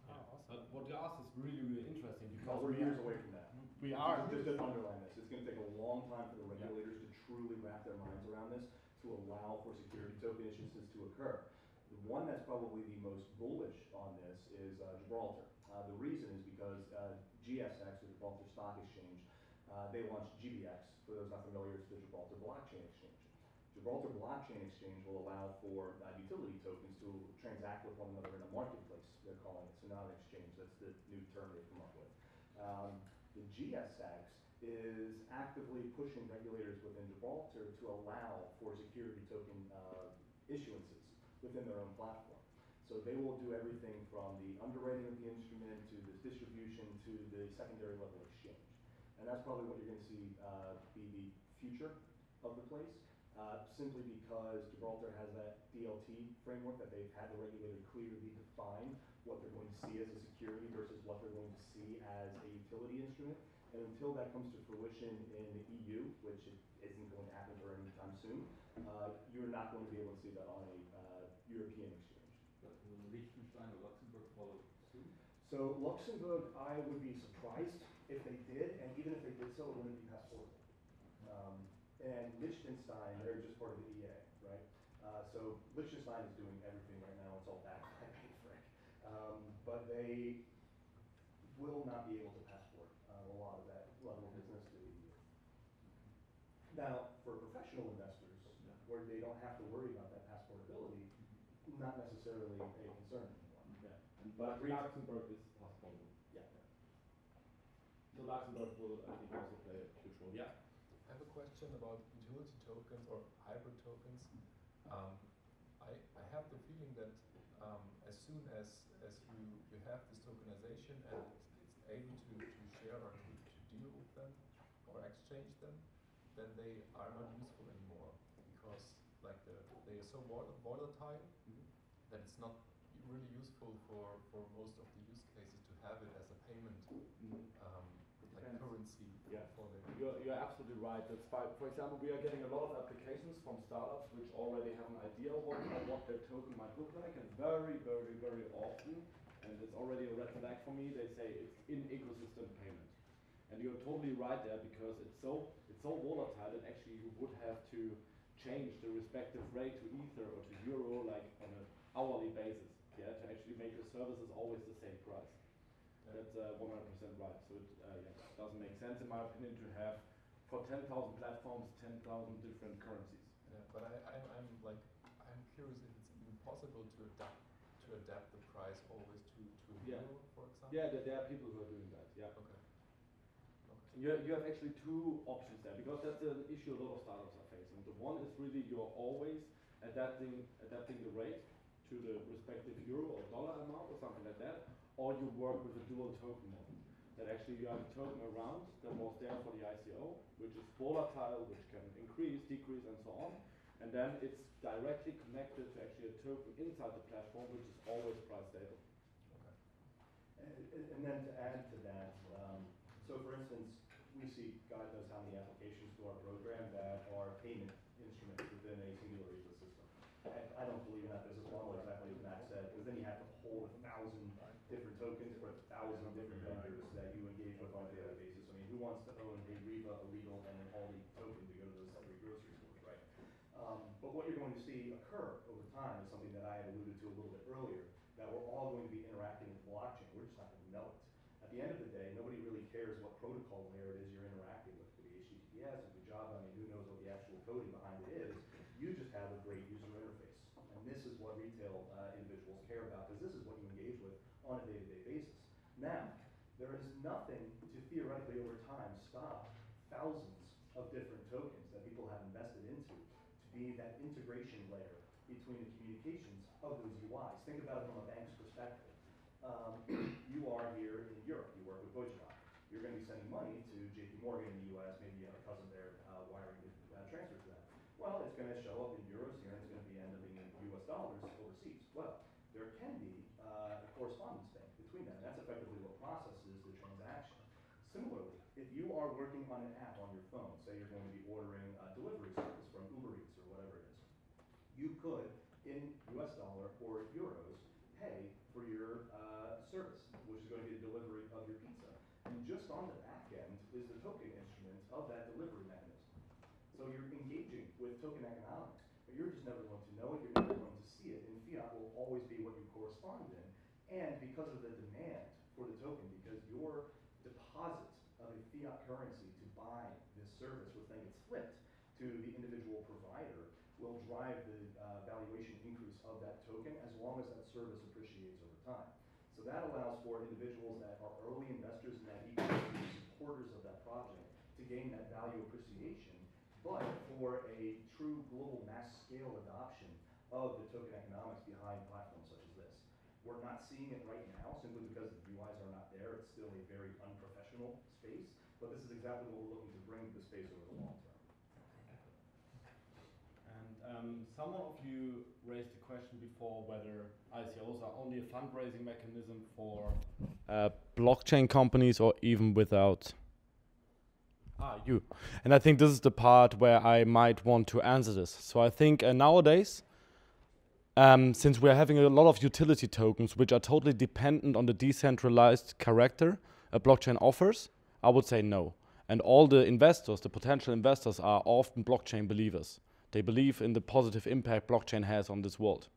Oh, awesome. But what you asked is really, really interesting, because we're years away from that. We are. Just to underline this, it's going to take a long time for the regulators yeah. to truly wrap their minds around this to allow for security token issuances to occur. The one that's probably the most bullish on this is uh, Gibraltar. Uh, the reason is because uh, G S X, the Gibraltar Stock Exchange, uh, they launched G B X. For those not familiar, it's the Gibraltar Blockchain Exchange. Gibraltar Blockchain Exchange will allow for uh, utility tokens to transact with one another in a marketplace. They're calling it, so not an exchange. That's the new term they've come up with. Um, the G S X is actively pushing regulators within Gibraltar to allow for security token uh, issuances within their own platform. So they will do everything from the underwriting of the instrument to the distribution to the secondary level exchange. And that's probably what you're going to see uh, be the future of the place, uh, simply because Gibraltar has that D L T framework that they've had the regulator clearly define what they're going to see as a security versus what they're going to see as a utility instrument. And until that comes to fruition in the E U, which it isn't going to happen for any time soon, uh, you're not going to be able to see that on a uh, European exchange. Liechtenstein or Luxembourg follow suit? So Luxembourg, I would be surprised if they did, and even if they did so, it wouldn't be passportable. Um, and Liechtenstein, they're just part of the E A, right? Uh, so Liechtenstein is doing everything right now. It's all backed by Frank. Um, but they will not be able to passport uh, a lot of that level of business to the E U. Now, for professional investors, where they don't have to worry about that passportability, not necessarily a concern anymore. Yeah. But Luxembourg is passportable. Yeah. So Luxembourg will, I think, also play a huge role. Yeah. I have a question about utility tokens or hybrid tokens. Um, I, I have the feeling that um, as soon as as you, you have this tokenization and it's, it's able to, to share or to, to deal with them or exchange them, then they are not useful anymore because like the, they are so volatile that it's not really useful for, for most of the use cases to have it as a payment um, like currency. Yeah. For the you're, you're absolutely right. That's why, for example, we are getting a lot of applications from startups which already have an idea of what, what their token might look like, and very, very, very often, and it's already a red flag for me, they say it's in ecosystem payment. And you're totally right there, because it's so it's so volatile that actually you would have to change the respective rate to Ether or to Euro like on an hourly basis, yeah, to actually make your services always the same price. Yeah. That's uh, one hundred percent right. So it uh, yeah, doesn't make sense, in my opinion, to have for ten thousand platforms, ten thousand different currencies. Yeah, but I, I, I'm like I'm curious if it's even possible to adapt to adapt the price always to to yeah. Euro, for example. Yeah, there, there are people who are doing that. Yeah. Okay. Okay. You, you have actually two options there, because that's an issue a lot of startups are facing. The one is really you're always adapting adapting the rate to the respective euro or dollar amount or something like that, or you work with a dual token model. That actually you have a token around that was there for the I C O, which is volatile, which can increase, decrease, and so on. And then it's directly connected to actually a token inside the platform, which is always price stable. And, and then to add to that, um, so for instance, we see God knows how many applications to our program that are payment instruments within a singular ecosystem. And I don't believe in that business model exactly as Matt said, because then you have to hold a thousand different tokens for a thousand different vendors that you engage with on a daily basis. I mean, who wants to own a Reva, a Lidl, and an Aldi token to go to those three grocery stores, right? Um, but what you're going to see occur over time is something that I had alluded to a little bit earlier, that we're all going to be interacting with blockchain. We're just not going to know it. At the end of the day, nobody really cares what protocol layer it is you're interacting with. Could be H T T P S, it could be Java, I mean, who knows what the actual coding behind it is. You just have a great user interface. And this is what retail uh, individuals care about, because this is what you engage with on a day-to-day basis. Now, there is nothing to theoretically over time stop thousands of different tokens that people have invested into to be that integration layer between the communications of those U Is. Think about it from a bank's perspective. Um, you are here in Europe, you work with Deutsche Bank. You're going to be sending money to J P Morgan in the U S, maybe you have a cousin there uh, wiring the uh, transfer to that. Well, it's going to show up in euros here and it's going to be end up in U S dollars overseas. Well, there can be uh, a correspondence bank between them. That's effectively what processes the transaction. Similarly, if you are working on an app on your phone, say you're going to be ordering a delivery service from Uber Eats or whatever it is, you could, in U S dollar or euros, pay for your uh, service, which is going to be the delivery of your pizza. And just on the back end is the token instrument of that delivery mechanism. So you're engaging with token economics, but you're just never going to know it, you're never going to see it, and fiat will always be what you correspond in. And because of the demand for the token, because your deposit of a fiat currency to buy this service was then gets flipped to the individual provider will drive the uh, valuation increase of that token as long as that service appreciates over time. So that allows for individuals that are early investors in that ecosystem, supporters of that project, to gain that value appreciation, but for a true global mass scale adoption of the token economics behind platforms such as this. We're not seeing it right now simply because the U Is are not there. It's still a very unprofessional space, but this is exactly what we're looking to bring to the space over the long term. And um, some of you raised the question before whether I C Os are only a fundraising mechanism for uh, blockchain companies or even without. Ah, you. And I think this is the part where I might want to answer this. So I think uh, nowadays, um, since we're having a lot of utility tokens, which are totally dependent on the decentralized character a blockchain offers, I would say no. And all the investors, the potential investors, are often blockchain believers. They believe in the positive impact blockchain has on this world.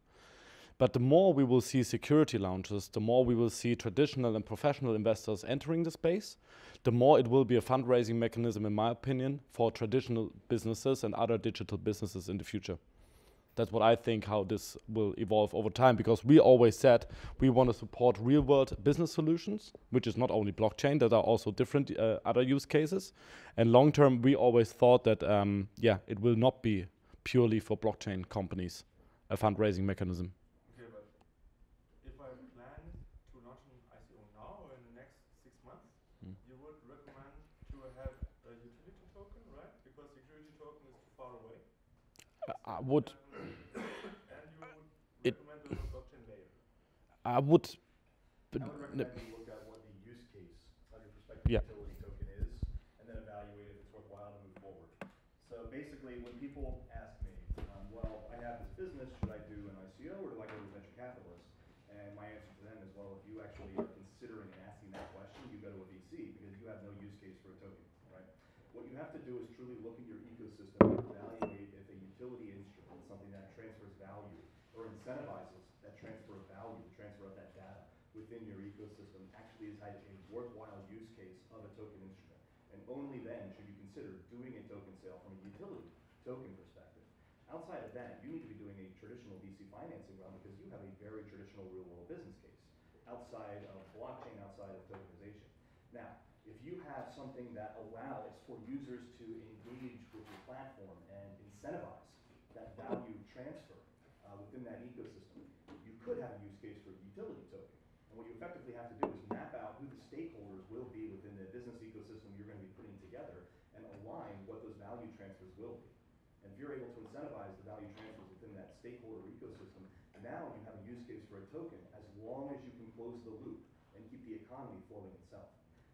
But the more we will see security launches, the more we will see traditional and professional investors entering the space, the more it will be a fundraising mechanism, in my opinion, for traditional businesses and other digital businesses in the future. That's what I think how this will evolve over time, because we always said we want to support real-world business solutions, which is not only blockchain, that are also different uh, other use cases. And long-term, we always thought that, um, yeah, it will not be purely for blockchain companies, a fundraising mechanism. Okay, but if I plan to launch an I C O now or in the next six months, mm. you would recommend to have a utility token, right? Because security token is far away. Uh, I would... It, I would. I would recommend you look at what the use case of your prospective yeah. utility token is, and then evaluate if it's worthwhile to move forward. So basically, when people ask me, um, "Well, I have this business. Should I do an I C O or do I go to a venture capitalist?" and my answer to them is, "Well, if you actually are considering asking that question, you go to a V C because you have no use case for a token, right?" What you have to do is truly look at your ecosystem and evaluate if a utility instrument is something that transfers value or incentivizes that transfer of value, the transfer of that data within your ecosystem, actually is a worthwhile use case of a token instrument. And only then should you consider doing a token sale from a utility token perspective. Outside of that, you need to be doing a traditional V C financing round because you have a very traditional real-world business case outside of blockchain, outside of tokenization. Now, if you have something that allows for users to engage with your platform and incentivize that value transfer, within that ecosystem, you could have a use case for a utility token. And what you effectively have to do is map out who the stakeholders will be within the business ecosystem you're going to be putting together and align what those value transfers will be. And if you're able to incentivize the value transfers within that stakeholder ecosystem, now you have a use case for a token as long as you can close the loop and keep the economy flowing itself.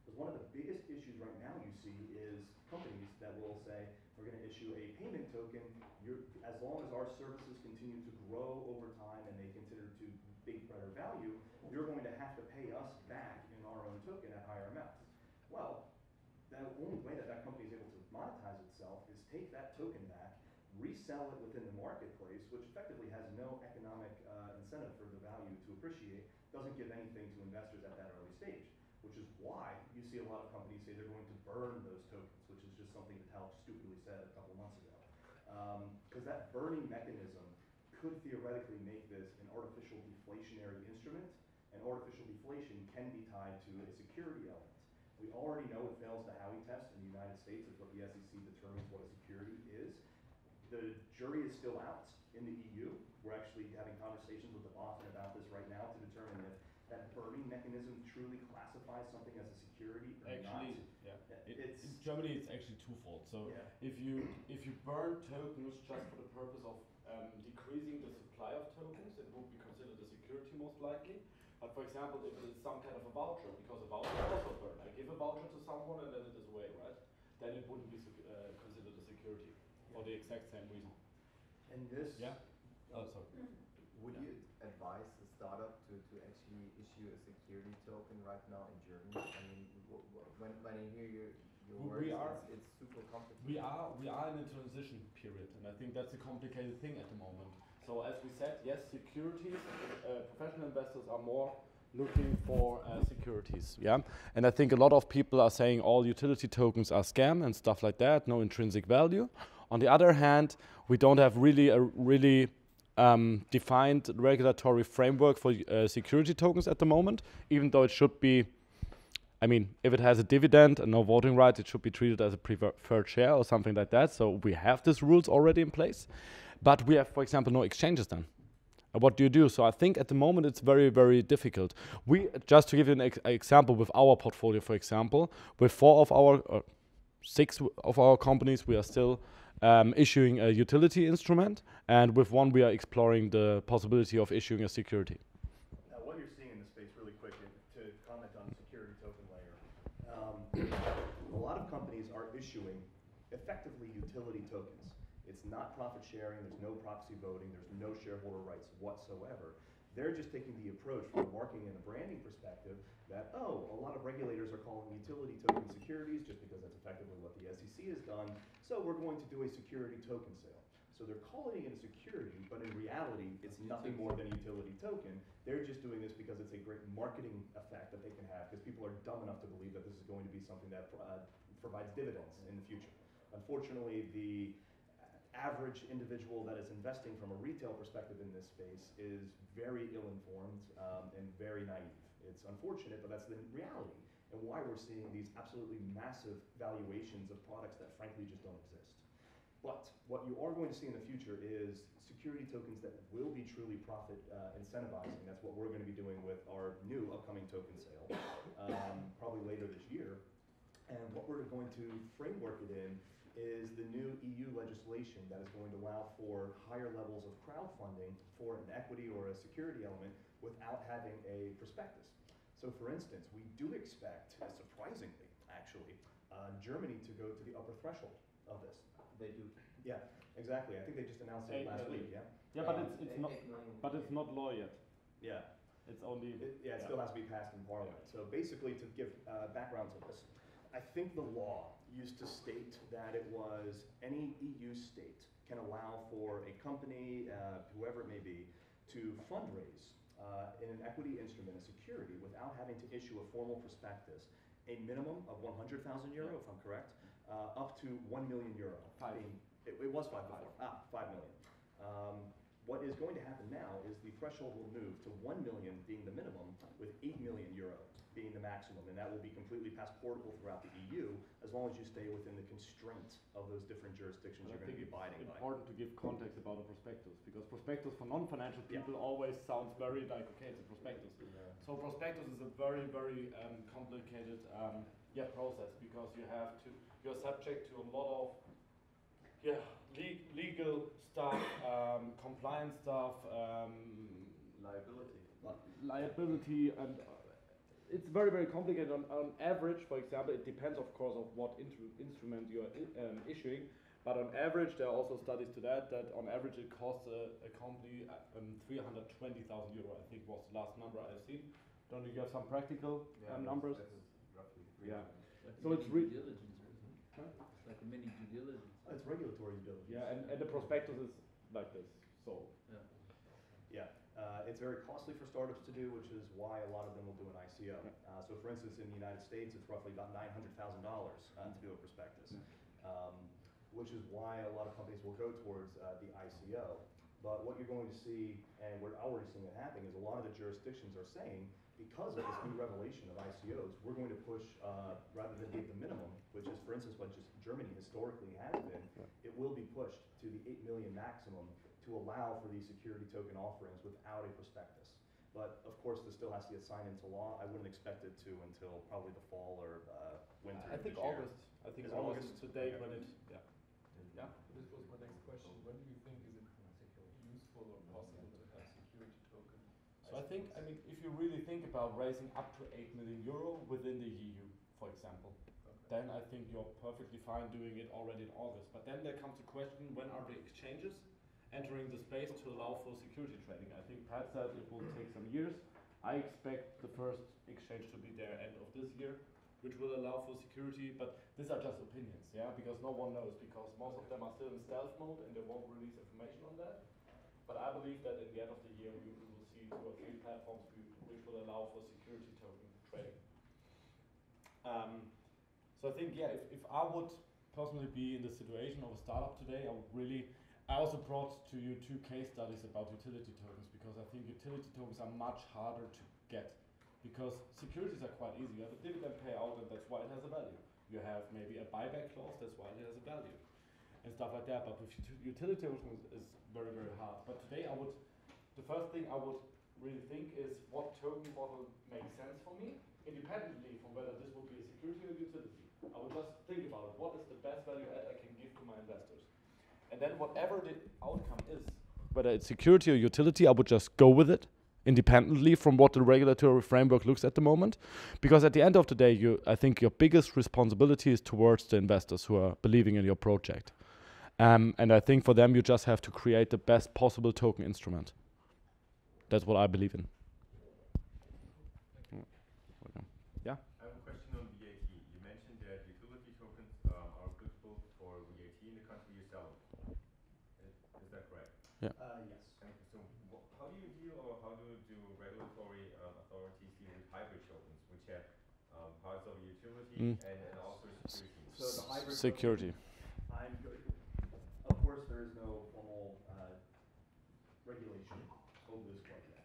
Because one of the biggest issues right now you see is companies that will say, we're going to issue a payment token. You're, as long as our services continue to grow over time and they consider to big better value, you're going to have to pay us back in our own token at higher amounts. Well, the only way that that company is able to monetize itself is take that token back, resell it within the marketplace, which effectively has no economic uh, incentive for the value to appreciate, doesn't give anything to investors at that early stage, which is why you see a lot of companies say they're going to burn those tokens, which is just something that Tal stupidly said a couple months ago. Because um, that burning mechanism could theoretically make this an artificial deflationary instrument, and artificial deflation can be tied to a security element. We already know it fails the Howey test in the United States of what the S E C determines what a security is. The jury is still out in the E U. We're actually having conversations with the BaFin about this right now to determine if that burning mechanism truly classifies something as a security or actually, not. Yeah. It, it's in Germany, it's actually twofold. So yeah. if you if you burn tokens just for the purpose of um, decreasing the supply of tokens, it would be considered a security most likely. But for example, if it's some kind of a voucher, because a voucher also burn. I give a voucher to someone and then it is away, right? Then it wouldn't be uh, considered a security yeah. for the exact same reason. And this. Yeah. Oh, sorry. Would yeah. you advise a startup to, to actually issue a security token right now in Germany? I mean, w w when, when I hear your, your words, we are, it's, it's super complicated. We are, we are in a transition period, and I think that's a complicated thing at the moment. So as we said, yes, securities, uh, professional investors are more looking for uh, securities, yeah? And I think a lot of people are saying all utility tokens are scam and stuff like that, no intrinsic value. On the other hand, we don't have really a really... Um, defined regulatory framework for uh, security tokens at the moment, even though it should be, I mean, if it has a dividend and no voting rights, it should be treated as a preferred share or something like that. So we have these rules already in place, but we have, for example, no exchanges then. And what do you do? So I think at the moment it's very, very difficult. We, just to give you an ex example with our portfolio, for example, with four of our, uh, six of our companies, we are still Um, issuing a utility instrument, and with one we are exploring the possibility of issuing a security. Now what you're seeing in this space really quick to comment on the security token layer, um, a lot of companies are issuing effectively utility tokens. It's not profit sharing, there's no proxy voting, there's no shareholder rights whatsoever. They're just taking the approach from a marketing and a branding perspective that, oh, a lot of regulators are calling utility token securities just because that's effectively what the S E C has done, so we're going to do a security token sale. So they're calling it a security, but in reality, it's nothing more than a utility token. They're just doing this because it's a great marketing effect that they can have, because people are dumb enough to believe that this is going to be something that uh, provides dividends in the future. Unfortunately, the average individual that is investing from a retail perspective in this space is very ill-informed um, and very naive. It's unfortunate, but that's the reality, and why we're seeing these absolutely massive valuations of products that frankly just don't exist. But what you are going to see in the future is security tokens that will be truly profit uh, incentivizing. That's what we're going to be doing with our new upcoming token sale, um, probably later this year. And what we're going to framework it in is the new E U legislation that is going to allow for higher levels of crowdfunding for an equity or a security element without having a prospectus. So for instance, we do expect, surprisingly actually, uh, Germany to go to the upper threshold of this. They do. Yeah, exactly. I think they just announced it last week, yeah? Yeah, but it's, it's not, but it's not law yet. Yeah. It's only... It, yeah, it yeah. still has to be passed in Parliament. Yeah. So basically, to give uh, background to this, I think the law used to state that it was any E U state can allow for a company, uh, whoever it may be, to fundraise uh, in an equity instrument, a security, without having to issue a formal prospectus, a minimum of one hundred thousand euro, if I'm correct, uh, up to one million euro. Five. I mean, it, it was five before. Ah, five million. Um, What is going to happen now is the threshold will move to one million being the minimum, with eight million euro being the maximum, and that will be completely passportable throughout the E U as long as you stay within the constraints of those different jurisdictions you're going to be abiding by. It's important to give context about a prospectus, because prospectus for non-financial people yeah. always sounds very like, okay, it's a prospectus. Yeah. So prospectus is a very, very um, complicated um, yeah, process, because you have to, you're subject to a lot of Yeah, le legal stuff, um, compliance stuff, um, liability, liability, and uh, it's very, very complicated. On, on average, for example, it depends, of course, of what instrument you are um, issuing. But on average, there are also studies to that that on average it costs a, a company um, three hundred twenty thousand euro. I think was the last number I've seen. Don't you have some practical yeah, um, numbers? That's roughly three yeah. That's so it's really. It's like a mini due diligence. Oh, it's regulatory due diligence. Yeah, and, and the prospectus is like this. So yeah, yeah. Uh, it's very costly for startups to do, which is why a lot of them will do an I C O. Uh, so, for instance, in the United States, it's roughly about nine hundred thousand uh, dollars to do a prospectus, um, which is why a lot of companies will go towards uh, the I C O. But what you're going to see, and we're already seeing it happening, is a lot of the jurisdictions are saying, because of this new revelation of I C Os, we're going to push, uh, rather than be at the minimum, which is, for instance, what just Germany historically has been, it will be pushed to the eight million maximum to allow for these security token offerings without a prospectus. But of course, this still has to get signed into law. I wouldn't expect it to until probably the fall or uh, winter. I think August. I think August is the date when it. Yeah. Yeah. This was my next question. When do you think is it useful or possible to have security token? So I think, I mean, if you really think about raising up to eight million euro within the E U, for example, okay. then I think you're perfectly fine doing it already in August. But then there comes the question, when are the exchanges entering the space to allow for security trading? I think Pat said it will take some years. I expect the first exchange to be there end of this year, which will allow for security, but these are just opinions, yeah, because no one knows, because most of them are still in stealth mode and they won't release information on that. But I believe that at the end of the year, we will see two or three platforms which will allow for security token trading. Um, so I think, yeah, if, if I would personally be in the situation of a startup today, I would really, I also brought to you two case studies about utility tokens, because I think utility tokens are much harder to get. Because securities are quite easy. You have a dividend payout, and that's why it has a value. You have maybe a buyback clause, that's why it has a value, and stuff like that. But with utility tokens, is very, very hard. But today, I would, the first thing I would really think is what token model makes sense for me, independently from whether this would be a security or a utility. I would just think about it. What is the best value add I can give to my investors? And then whatever the outcome is, whether it's security or utility, I would just go with it, independently from what the regulatory framework looks at the moment, because at the end of the day, you, I think your biggest responsibility is towards the investors who are believing in your project. Um, and I think for them, you just have to create the best possible token instrument. That's what I believe in. Yeah? I have a question on V A T. You mentioned that utility tokens um, are applicable for V A T in the country you sell. mm. and, and also security. So the hybrid security. I'm good. Of course, there is no formal uh, regulation over this project.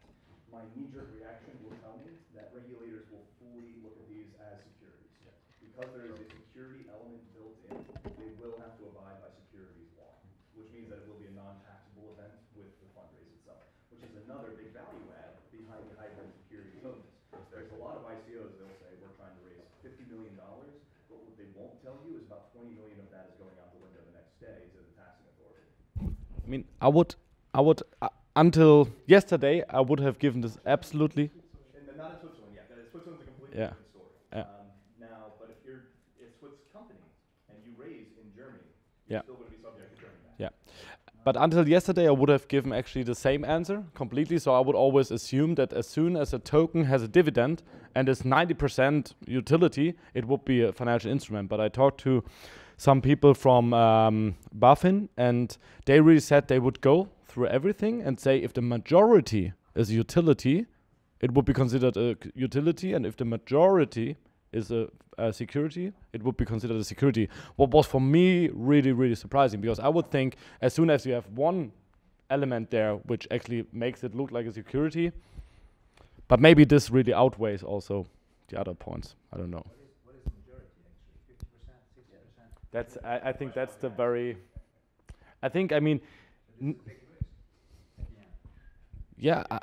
My knee-jerk reaction will tell me that regulators will fully look at these as securities. Yes. Because there is a security element built in, they will have to abide by securities law, which means that it will be a non-taxable event with the fundraise itself, which is another big value add behind the hybrid securities movements. There's a lot of I C Os that will say, we're trying to raise fifty million dollars, but what they won't tell you is about twenty million dollars of that is going out the window the next day to the taxing authority. I mean, I would, I would, uh, until yesterday, I would have given this absolutely. And then not in Switzerland, yeah. Switzerland's a completely yeah. different story. Yeah. Um, now, but if you're a Swiss company and you raise in Germany, you're yeah. still going to be subject to German tax. Yeah. But until yesterday, I would have given actually the same answer completely. So I would always assume that as soon as a token has a dividend and is ninety percent utility, it would be a financial instrument. But I talked to some people from um, BaFin, and they really said they would go through everything and say if the majority is a utility, it would be considered a utility. And if the majority is a, a security, it would be considered a security. What was for me really, really surprising, because I would think as soon as you have one element there which actually makes it look like a security, but maybe this really outweighs also the other points. I don't know. What is, what is majority actually? fifty percent, sixty percent? That's, I, I think that's the very, I think, I mean, n yeah. I,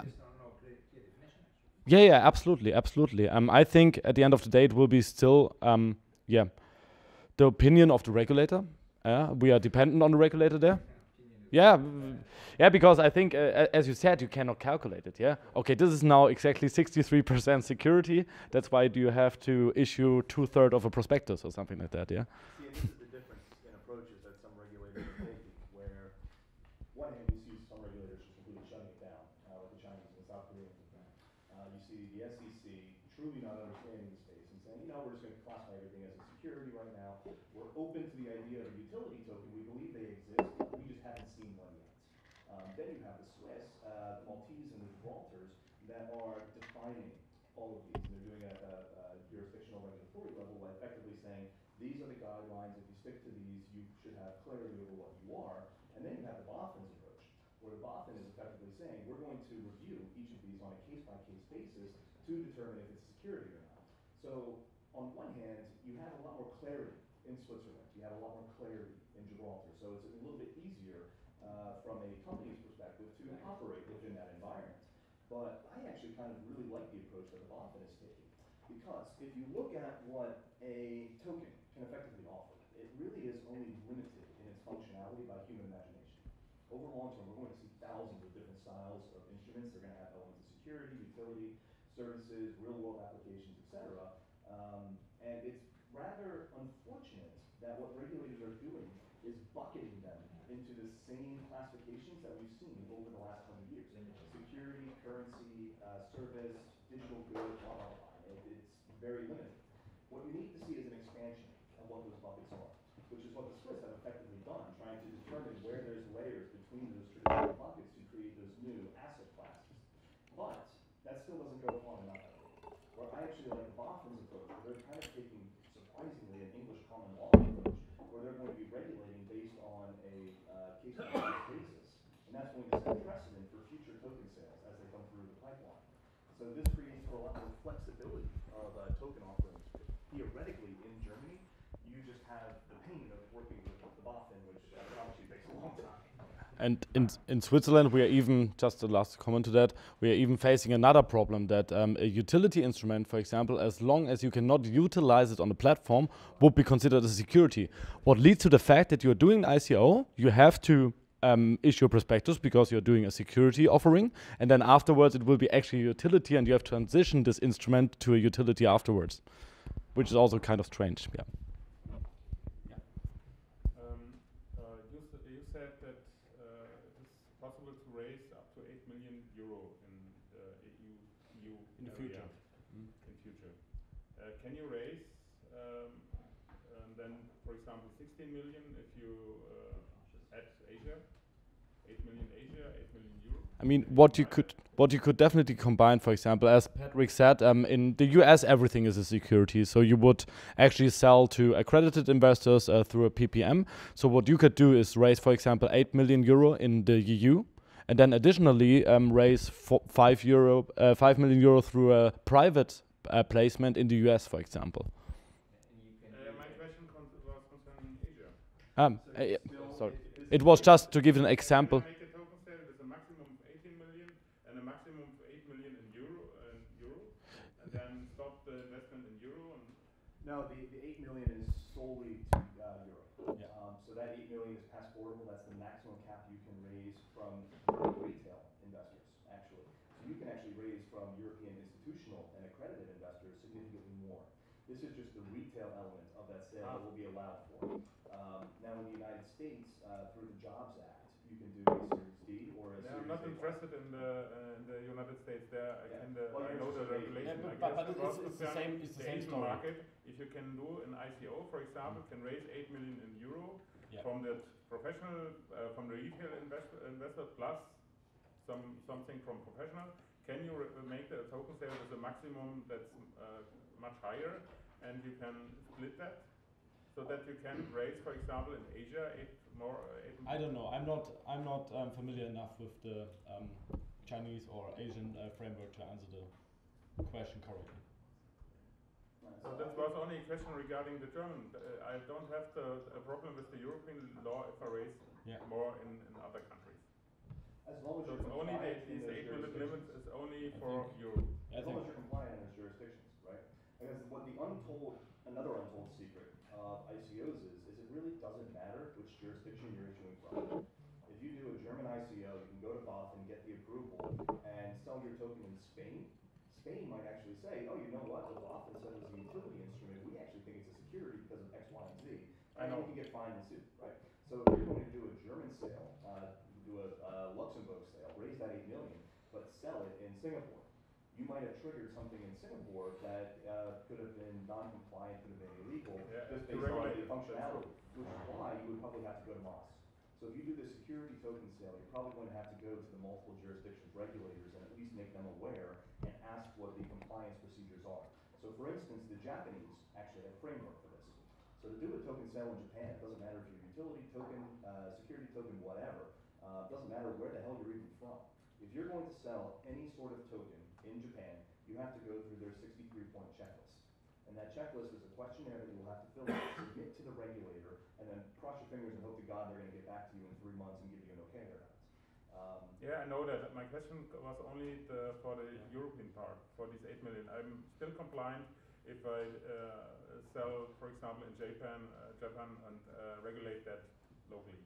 Yeah, yeah, absolutely, absolutely. Um, I think at the end of the day, it will be still, um, yeah, the opinion of the regulator. Uh, we are dependent on the regulator there. Yeah, yeah, because I think, uh, as you said, you cannot calculate it. Yeah. Okay, this is now exactly sixty-three percent security. That's why do you have to issue two thirds of a prospectus or something like that. Yeah. See, and this is the difference in approaches that some regulators are taking, where one hand you see some regulators just completely shutting it down, uh, like the Chinese and South Koreans. You see the S E C truly not understanding the space and saying, you know, we're just going to classify everything as a security right now. We're open to the idea of a utility token. We believe they exist. We just haven't seen one yet. Um, then you have the Swiss, uh, the Maltese, and the Gibraltars that are defining all of these. And they're doing it at a, a jurisdictional regulatory level by effectively saying, these are the guidelines. If you stick to these, you should have clarity over what you are. And then you have the BaFin's approach, where the BaFin is effectively saying, we're going to review each of these on a case-by-case basis to determine if it's security or not. So on one hand, you have a lot more clarity in Switzerland. You have a lot more clarity in Gibraltar. So it's a little bit easier uh, from a company's perspective to operate within that environment. But I actually kind of really like the approach that the BaFin is taking, because if you look at what a token can effectively offer, it really is only limited in its functionality by human imagination. Over the long term, we're going to see thousands of different styles of instruments. They're going to have elements of security, utility, services, real-world applications, et cetera. Um, and it's rather unfortunate that what regulators are doing is bucketing them into the same classifications that we've seen over the last hundred years: security, currency, uh, service, digital goods, blah blah blah. It, it's very limited. What we need to see is an expansion of what those buckets are, which is what the Swiss have effectively done, trying to determine where there's layers between those traditional buckets to create those new asset classes. But that still doesn't go far enough. Where I actually like BaFin's approach, they're kind of taking, surprisingly, an English common law approach, where they're going to be regulating based on a uh, case-by-case basis. And that's going to set precedent for future token sales as they come through the pipeline. So this creates for a lot more flexibility of uh, token offerings. Theoretically, in Germany, you just have the pain of working with the BaFin, which obviously takes a long time. And in, in Switzerland, we are even, just the last comment to that, we are even facing another problem that um, a utility instrument, for example, as long as you cannot utilize it on the platform, would be considered a security. What leads to the fact that you're doing an I C O, you have to um, issue a prospectus because you're doing a security offering, and then afterwards it will be actually a utility, and you have to transition this instrument to a utility afterwards, which is also kind of strange. Yeah. Million if you uh, add Asia, eight million Asia, eight million Europe. I mean, what you could what you could definitely combine, for example, as Patrick said, um, in the U S everything is a security, so you would actually sell to accredited investors uh, through a P P M. So what you could do is raise, for example, eight million euro in the E U, and then additionally um, raise four, five euro, uh, five million euro through a private uh, placement in the U S, for example. Uh, my question was concerning Asia. Um, so uh, yeah, sorry, it was just to give an example. No, the, the eight million is solely to uh, Europe. Yeah. Um, so that eight million is passportable. That's the maximum cap you can raise from retail investors, actually. So you can actually raise from European institutional and accredited investors significantly more. This is just the retail element of that sale that will be allowed for. Um, now, in the United States, uh, through the Jobs Act, you can do a Series D or a yeah, Series I'm not interested in the, uh, in the United States there. I, yeah. the, well, I know the regulation. Yeah, but, but, but it's, it's the same, it's the same story. Market. If you can do an I C O, for example, can raise eight million in euro yeah. from that professional, uh, from the retail invest investor plus some something from professional, can you make the token sale with a maximum that's uh, much higher, and you can split that so that you can raise, for example, in Asia eight more. Eight I don't know. I'm not. I'm not um, familiar enough with the um, Chinese or Asian uh, framework to answer the question correctly. So that was only a question regarding the German. Uh, I don't have the, a problem with the European law if I raise yeah. more in, in other countries. As long as so you're only the, these eight million limits is only I for Europe. As long as you're compliant in those jurisdictions, right? Because what the untold, another untold secret of I C Os is, is it really doesn't matter which jurisdiction you're issuing from. If you do a German I C O, you can go to BaFin and get the approval and sell your token in Spain. Spain might actually say, oh, you know what, the BaFin said it was a utility instrument. We actually think it's a security because of X, Y, and Z. I know you can get fined and sued, right? So if you're going to do a German sale, uh, do a uh, Luxembourg sale, raise that eight million dollars, but sell it in Singapore, you might have triggered something in Singapore that uh, could have been non-compliant, could have been illegal, yeah, just based on the functionality, which is why you would probably have to go to M O S. So if you do the security token sale, you're probably going to have to go to the multiple jurisdictions regulators and at least make them aware and ask what the compliance procedures are. So for instance, the Japanese actually have a framework for this. So to do a token sale in Japan, it doesn't matter if you're a utility token, uh, security token, whatever, uh, it doesn't matter where the hell you're even from. If you're going to sell any sort of token in Japan, you have to go through their sixty-three point checklist. And that checklist is a questionnaire that you will have to fill out, submit to the regulator, and then cross your fingers and hope to God they're going to get back to you in three months and give you an okay or not. Um, yeah, I know that. My question was only the, for the yeah. European part, for these eight million. I'm still compliant if I uh, sell, for example, in Japan, uh, Japan and uh, regulate that locally.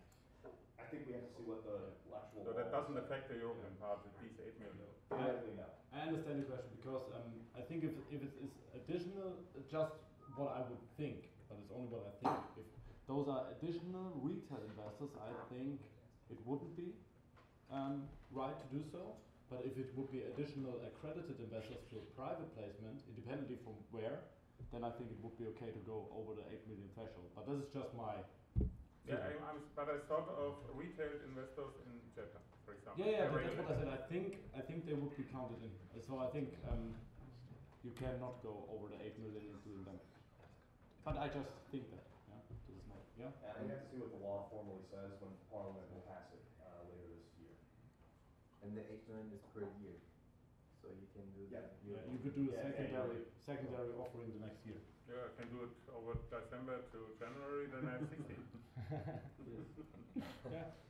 I think we have to see what the actual... So that doesn't affect the European yeah. part with these eight million. I, I understand your question because um, I think if, if it is additional, just what I would think, but it's only what I think. If those are additional retail investors, I think it wouldn't be Um, right to do so, but if it would be additional accredited investors to a private placement, independently from where, then I think it would be okay to go over the eight million threshold. But this is just my... Yeah, I, I'm, but I thought of retail investors in Japan, for example. Yeah, yeah, that's what I said. I think, I think they would be counted in. So I think um, you cannot go over the eight million including them. But I just think that. Yeah, this is not, yeah? yeah I think we have to see what the law formally says when Parliament will pass it. And the eight million is per year, so you can do yeah. that. Yeah, you could do a yeah, secondary, yeah. secondary offering the next year. Yeah, I can do it over December to January, then I have sixty. yeah.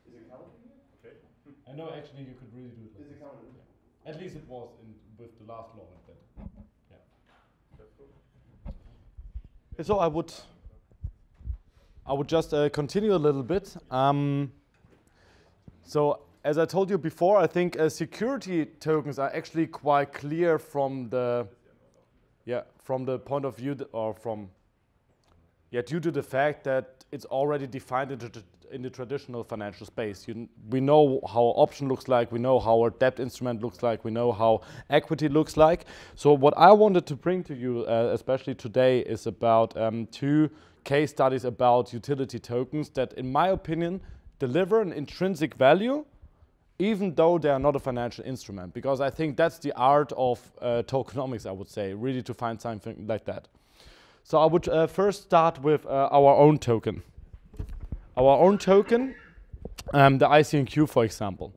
Is it calendar year? Okay. I know actually you could really do it. Is it calendar year? Yeah. At least it was in with the last law like that. Yeah. That's cool. So I would, I would just uh, continue a little bit. Um, so. As I told you before, I think uh, security tokens are actually quite clear from the, yeah, from the point of view, th or from, yeah, due to the fact that it's already defined in the, in the traditional financial space. You, we know how an option looks like, we know how a debt instrument looks like, we know how equity looks like. So what I wanted to bring to you, uh, especially today, is about um, two case studies about utility tokens that, in my opinion, deliver an intrinsic value even though they are not a financial instrument, because I think that's the art of uh, tokenomics, I would say, really to find something like that. So I would uh, first start with uh, our own token. Our own token, um, the I C N Q, for example.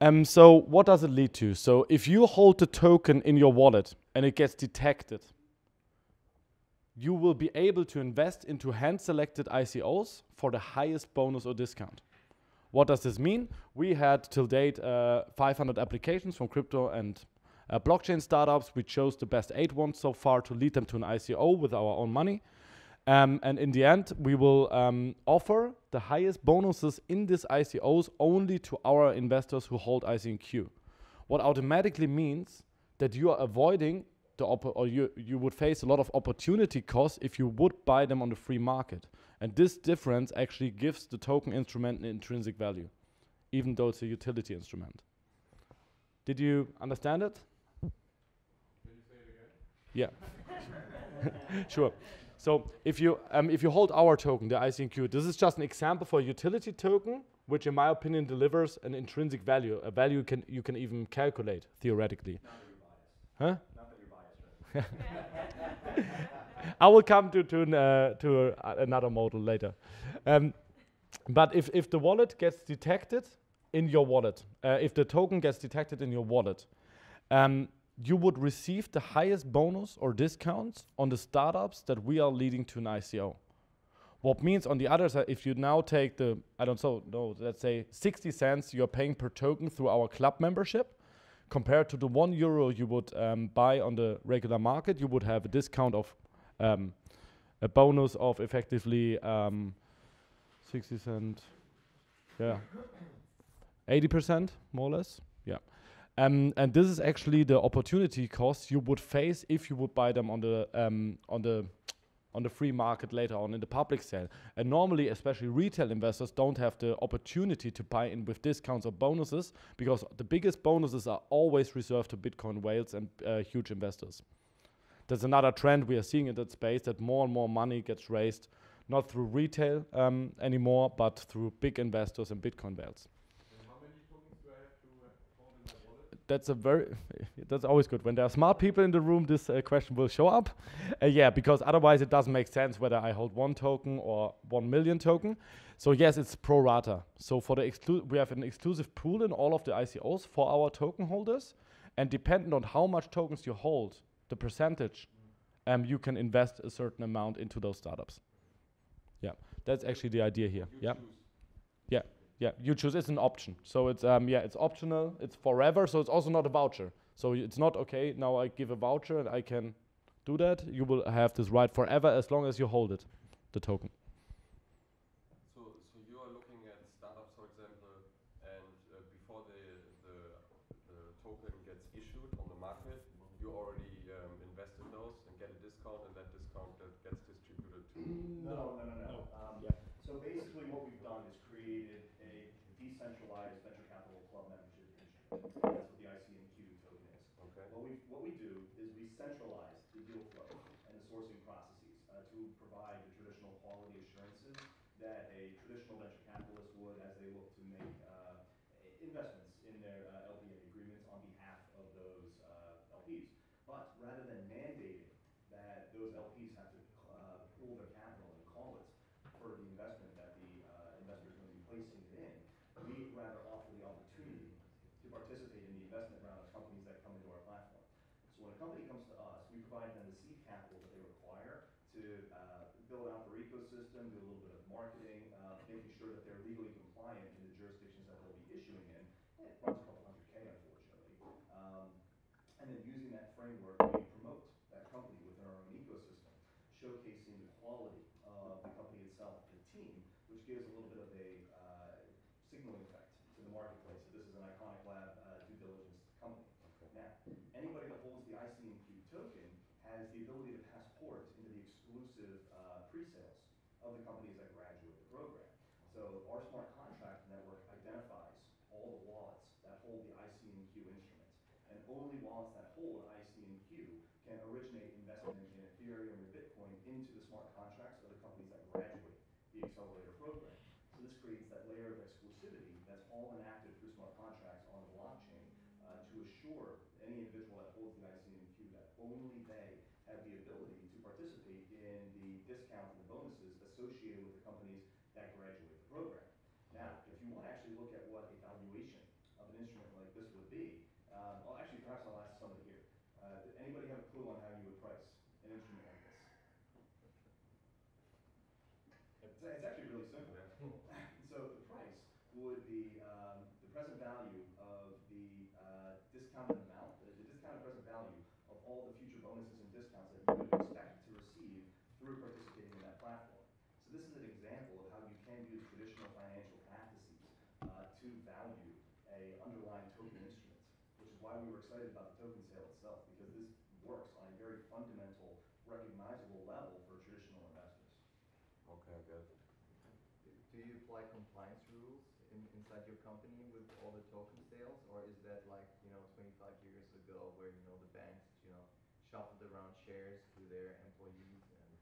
Um, so what does it lead to? So if you hold the token in your wallet and it gets detected, you will be able to invest into hand-selected I C Os for the highest bonus or discount. What does this mean? We had till date uh, five hundred applications from crypto and uh, blockchain startups. We chose the best eight ones so far to lead them to an I C O with our own money. Um, and in the end, we will um, offer the highest bonuses in these I C Os only to our investors who hold I C N Q. What automatically means that you are avoiding the op or you, you would face a lot of opportunity costs if you would buy them on the free market. And this difference actually gives the token instrument an intrinsic value, even though it's a utility instrument. Did you understand it? Can you say it again? Yeah. Sure. So if you, um, if you hold our token, the I C N Q, this is just an example for a utility token, which in my opinion delivers an intrinsic value, a value can, you can even calculate theoretically. Not that you're biased. Huh? Not that you're biased, right? I will come to, to, an, uh, to uh, another model later. Um, but if, if the wallet gets detected in your wallet, uh, if the token gets detected in your wallet, um, you would receive the highest bonus or discounts on the startups that we are leading to an I C O. What means on the other side, if you now take the, I don't know, let's say sixty cents you're paying per token through our club membership, compared to the one euro you would um, buy on the regular market, you would have a discount of, um, a bonus of effectively um, sixty cents, yeah, eighty percent more or less, yeah. Um, and this is actually the opportunity cost you would face if you would buy them on the um, on the on the free market later on in the public sale. And normally, especially retail investors, don't have the opportunity to buy in with discounts or bonuses, because the biggest bonuses are always reserved to Bitcoin whales and uh, huge investors. There's another trend we are seeing in that space, that more and more money gets raised, not through retail um, anymore, but through big investors and Bitcoin whales. That's a very, that's always good. When there are smart people in the room, this uh, question will show up. Uh, yeah, because otherwise it doesn't make sense whether I hold one token or one million token. So yes, it's pro rata. So for the exclu we have an exclusive pool in all of the I C Os for our token holders, and depending on how much tokens you hold, the percentage, um, you can invest a certain amount into those startups. Yeah, that's actually the idea here. You yeah, choose. yeah. Yeah, you choose, it's an option. So it's, um, yeah, it's optional, it's forever, so it's also not a voucher. So it's not, okay, now I give a voucher and I can do that. You will have this right forever as long as you hold it, the token. So, so you are looking at startups, for example, and uh, before the, the, the token gets issued on the market, you already um, invest in those and get a discount, and that discount that gets distributed to... No, no, no, no. Um, yeah. So basically what we've done is created decentralized venture capital club membership instrument. That's what the I C N Q token is. Okay. What we what we do is we centralize the deal flow and the sourcing processes uh, to provide the traditional quality assurances that a traditional venture capitalist would as they look to make uh, investments in their uh, L P A agreements on behalf of those uh, L Ps. But rather than mandating that those L Ps have to uh, pool their capital and call it for the investment that the uh, investor is going to be placing it in, we rather offer the opportunity to participate in the investment round of companies that come into our platform. So when a company comes to us, we provide them the seed capital that they require to uh, build out their ecosystem, do a little bit of marketing, uh, making sure that they're legally compliant in the jurisdictions that they'll be issuing in. And it runs a couple hundred K, unfortunately. Um, and then using that framework, we promote that company within our own ecosystem, showcasing the quality of the company itself, the team, which gives a little bit of a signaling effect to the marketplace. So this is an Iconiqlab uh, due diligence company. Okay. Now, anybody that holds the I C N Q token has the ability to passport into the exclusive uh, pre-sales of the companies that graduate the program. So our smart contract network identifies all the wallets that hold the I C N Q instrument, and only wallets that hold I C N Q can originate investment in Ethereum or Bitcoin into the smart contracts of the companies that graduate the accelerator program. This creates that layer of exclusivity that's all enacted through smart contracts. assure any individual that holds the I C N Q that only they have the ability to participate in the discounts and the bonuses associated with the companies that graduate the program. Now, if you want to actually look at what a valuation of an instrument like this would be, um, well, actually, perhaps I'll ask somebody here. Uh, did anybody have a clue on how you would price an instrument like this? It's, it's actually really simple. So the price would be um, the present value of the uh, discounted amount, the, the discounted present value of all the future bonuses and discounts that you would expect to receive through participating in that platform. So this is an example of how you can use traditional financial practices uh, to value an underlying token instrument, which is why we were excited about the token sale itself, because this works on a very fundamental, recognizable level for traditional investors. Okay, good. Do you apply compliance rules in, inside your company with all the token sales, or is that like, you know, twenty-five years ago where, you know, the banks, you know, shuffled around shares to their employees and...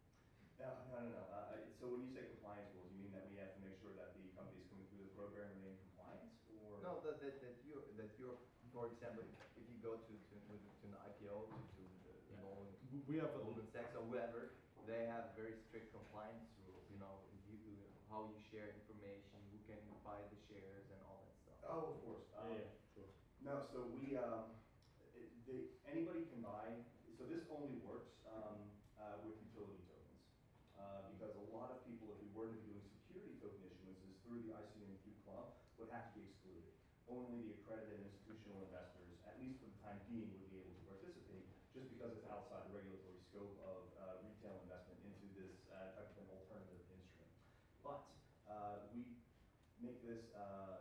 No, no, no, no. Uh, so when you say compliance rules, you mean that we have to make sure that the companies coming through the program remain compliant, or no? That that, that you that you're, for example, if you go to to, to an I P O to, to the yeah. Goldman, we have Goldman Sachs or whoever, they have very strict compliance rules. You know, you, how you share information, who can buy the shares, and all that stuff. Oh, of course. Um, yeah, yeah, sure. No, so we. Um, it, they, anybody can buy. So this only works um, uh, with utility tokens. Uh, because a lot of people, if we were to be doing security token issuances through the I C N Q club, would have to be excluded. Only the accredited institutional investors, at least for the time being, would be able to participate, just because it's outside the regulatory scope of uh, retail investment into this uh, type of an alternative instrument. But uh, we make this uh,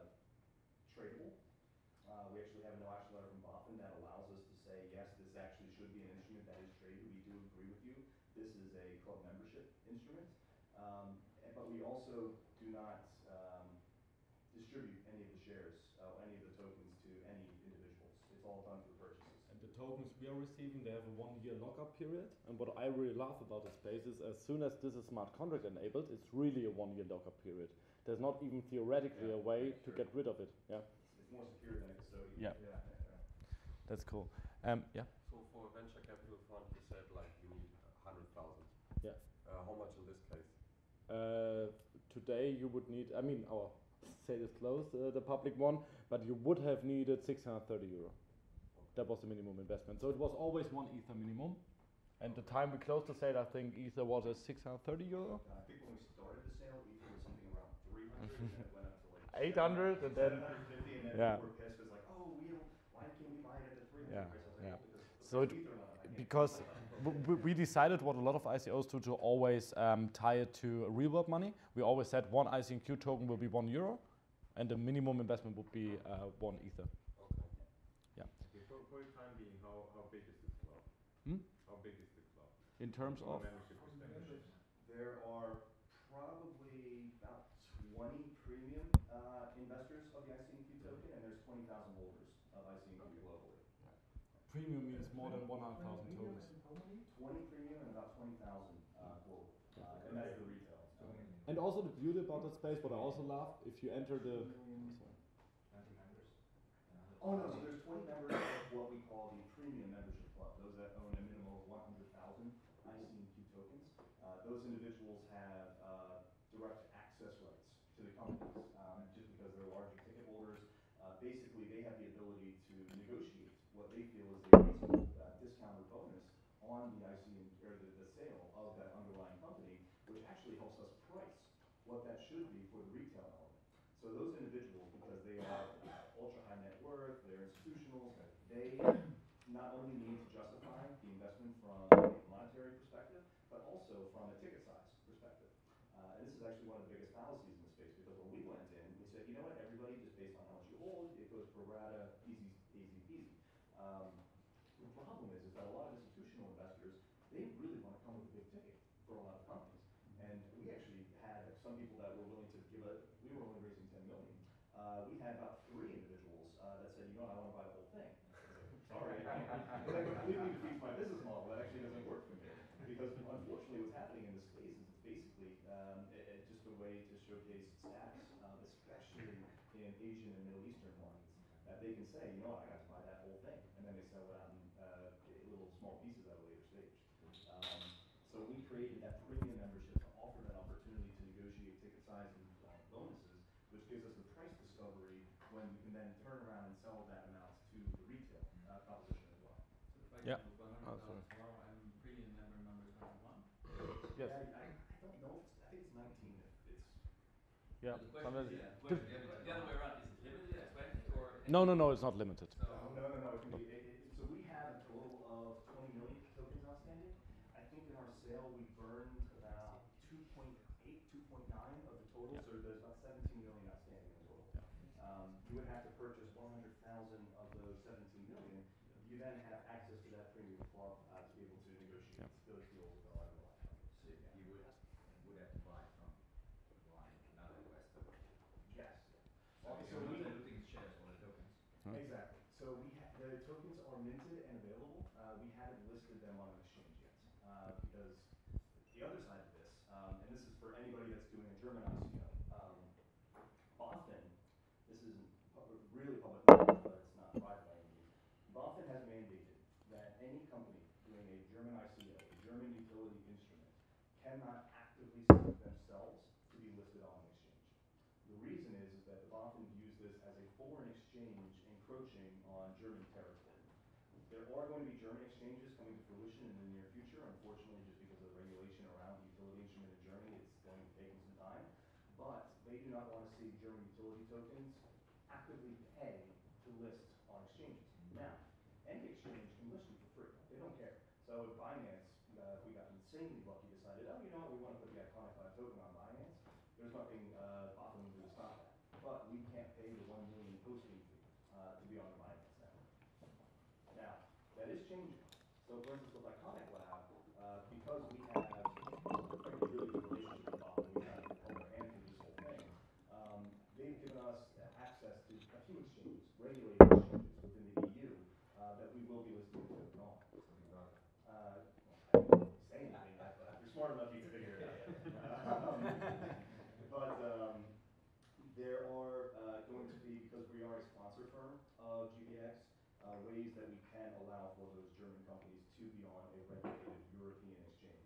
tradable. Uh, we actually have an action letter from BaFin that allows us to say, yes, this actually should be an instrument that is traded. We do agree with you. This is a club membership instrument. Um, but we also do not um, distribute any of the shares, uh, any of the tokens to any individuals. It's all done through purchases. And the tokens we are receiving, they have a one-year lockup period. And what I really love about this space is as soon as this is smart contract enabled, it's really a one-year lockup period. There's not even theoretically yeah, a way sure. to get rid of it. Yeah. More secure than a custodian. Yeah. Yeah, that's cool. Um, yeah. So for a venture capital fund, you said like you need a hundred thousand. Yeah. Uh, how much in this case? Uh, today you would need. I mean, our sale is closed, uh, the public one, but you would have needed six hundred thirty euro. Okay. That was the minimum investment. So it was always one ether minimum. And the time we closed the sale, I think ether was at six hundred thirty euro. Uh, I think when we started the sale, ether was something around three hundred, and it went up to eight hundred and then, and then yeah. People were pissed, was like, oh, we have, why can't we buy it at the three hundred? Yeah. Like, yeah. Because so it, because we, we decided what a lot of I C Os do to always um, tie it to real world money. We always said one I C N Q token will be one euro, and the minimum investment would be uh, one ether. Okay. Yeah. Okay, for, for the time being, how, how big is this club? Hmm? How big is the club? In terms of membership percentage, there are probably about twenty premium uh, investors of the I C N Q token, and there's twenty thousand holders of I C N Q globally. Yeah. Premium means more than one hundred thousand tokens. twenty premium and about twenty thousand uh, global. Uh, and that's the retail. So. And also the beauty about that space, what I also love, if you enter the... Oh no, so there's twenty members of what we call the premium membership club, those that own a minimum of one hundred thousand I C N Q tokens. Uh, those individuals have uh, direct access rights to the companies, um, just because they're larger ticket holders. Uh, basically, they have the ability to negotiate what they feel is the reasonable uh, discount or bonus on the I C N Q, or the, the sale of that underlying company, which actually helps us price what that should be for the retail element. So those individuals, because they are ultra high net worth, they're institutional, they not only need to justify the investment from a monetary perspective, but also from a ticket size perspective. Uh, and this is actually one of the biggest fallacies in the space, because when we went in, we said, you know what, everybody, just based on how much you hold, it goes pro rata, easy, easy, easy. Um, the problem is, is that a lot of institutional investors, they really want to come with a big ticket for a lot of companies. And we actually had some people that were willing to give a, we were only raising ten million dollars. Uh, we had about three individuals uh, that said, you know, I want to buy the whole thing. Sorry, that completely defeats my business model. That actually doesn't work for me. Because unfortunately what's happening in this space is it's basically um, it, it's just a way to showcase status, um, especially in Asian and Middle Eastern markets, that they can say, you know, I got to buy that whole thing. really that premium membership to offer that opportunity to negotiate ticket size and uh, bonuses, which gives us the price discovery when we can then turn around and sell that amount to the retail uh, proposition as well. So if I yep. can one hundred dollars oh, tomorrow, I'm premium member number twenty-one? Yes. Yeah, I, I don't know. It's, I think it's nineteen. If it's yeah. The, question, yeah. The, question, yeah the other way around, is it limited at twenty or? No, no, no, it's not limited. So no, no, no. no, it can no. Be, it, it, so we have a total of twenty million tokens outstanding. I think in our sale we burned about two point eight, two point nine of the total, yeah. So there's about seventeen million outstanding in total. Yeah. Um, you would have to purchase one hundred thousand of those seventeen million. You then have access to that premium club uh, to be able to negotiate yeah. those deals with all the life. So yeah. you would, would have to buy from blind, not investor. Yes. Okay, so, so we don't think it's shares or the tokens. Hmm. Exactly. So we ha the tokens are minted and available. Uh, we haven't listed them on an exchange yet uh, because. The other side of this, um, and this is for anybody that's doing a German I C O, um, BaFin, this isn't public, really public, but it's not private by any means. BaFin has mandated that any company doing a German I C O, a German utility instrument, cannot actively seek themselves to be listed on an exchange. The reason is, is that BaFin views this as a foreign exchange encroaching on German territory. There are going to be German exchanges coming to fruition in the near future. Unfortunately, just because of the regulation around the utility instrument in Germany, it's going to take some time. But they do not want to see German utility tokens actively pay to list on exchanges. Now, any exchange can list you for free. They don't care. So if Binance, uh, if we got insanely lucky, decided, oh, you know what, we want to put the Iconiqlab token on Binance, there's nothing uh, bothering to stop that. But we can't pay the one million posting fee uh, to be on the Binance. Now, that is changing. So, for instance, with Iconiqlab, uh, because we have a really good relationship with Bob, we've got our hand through this whole thing, um, they've given us access to a few exchanges, regulated exchanges within the E U uh, that we will be listing to on. Uh, I don't say anything, but you're smart enough you can figure it out. um, but um, there are uh, going to be, because we are a sponsor firm of G S X, Uh, ways that we can allow for those German companies to be on a regulated European exchange.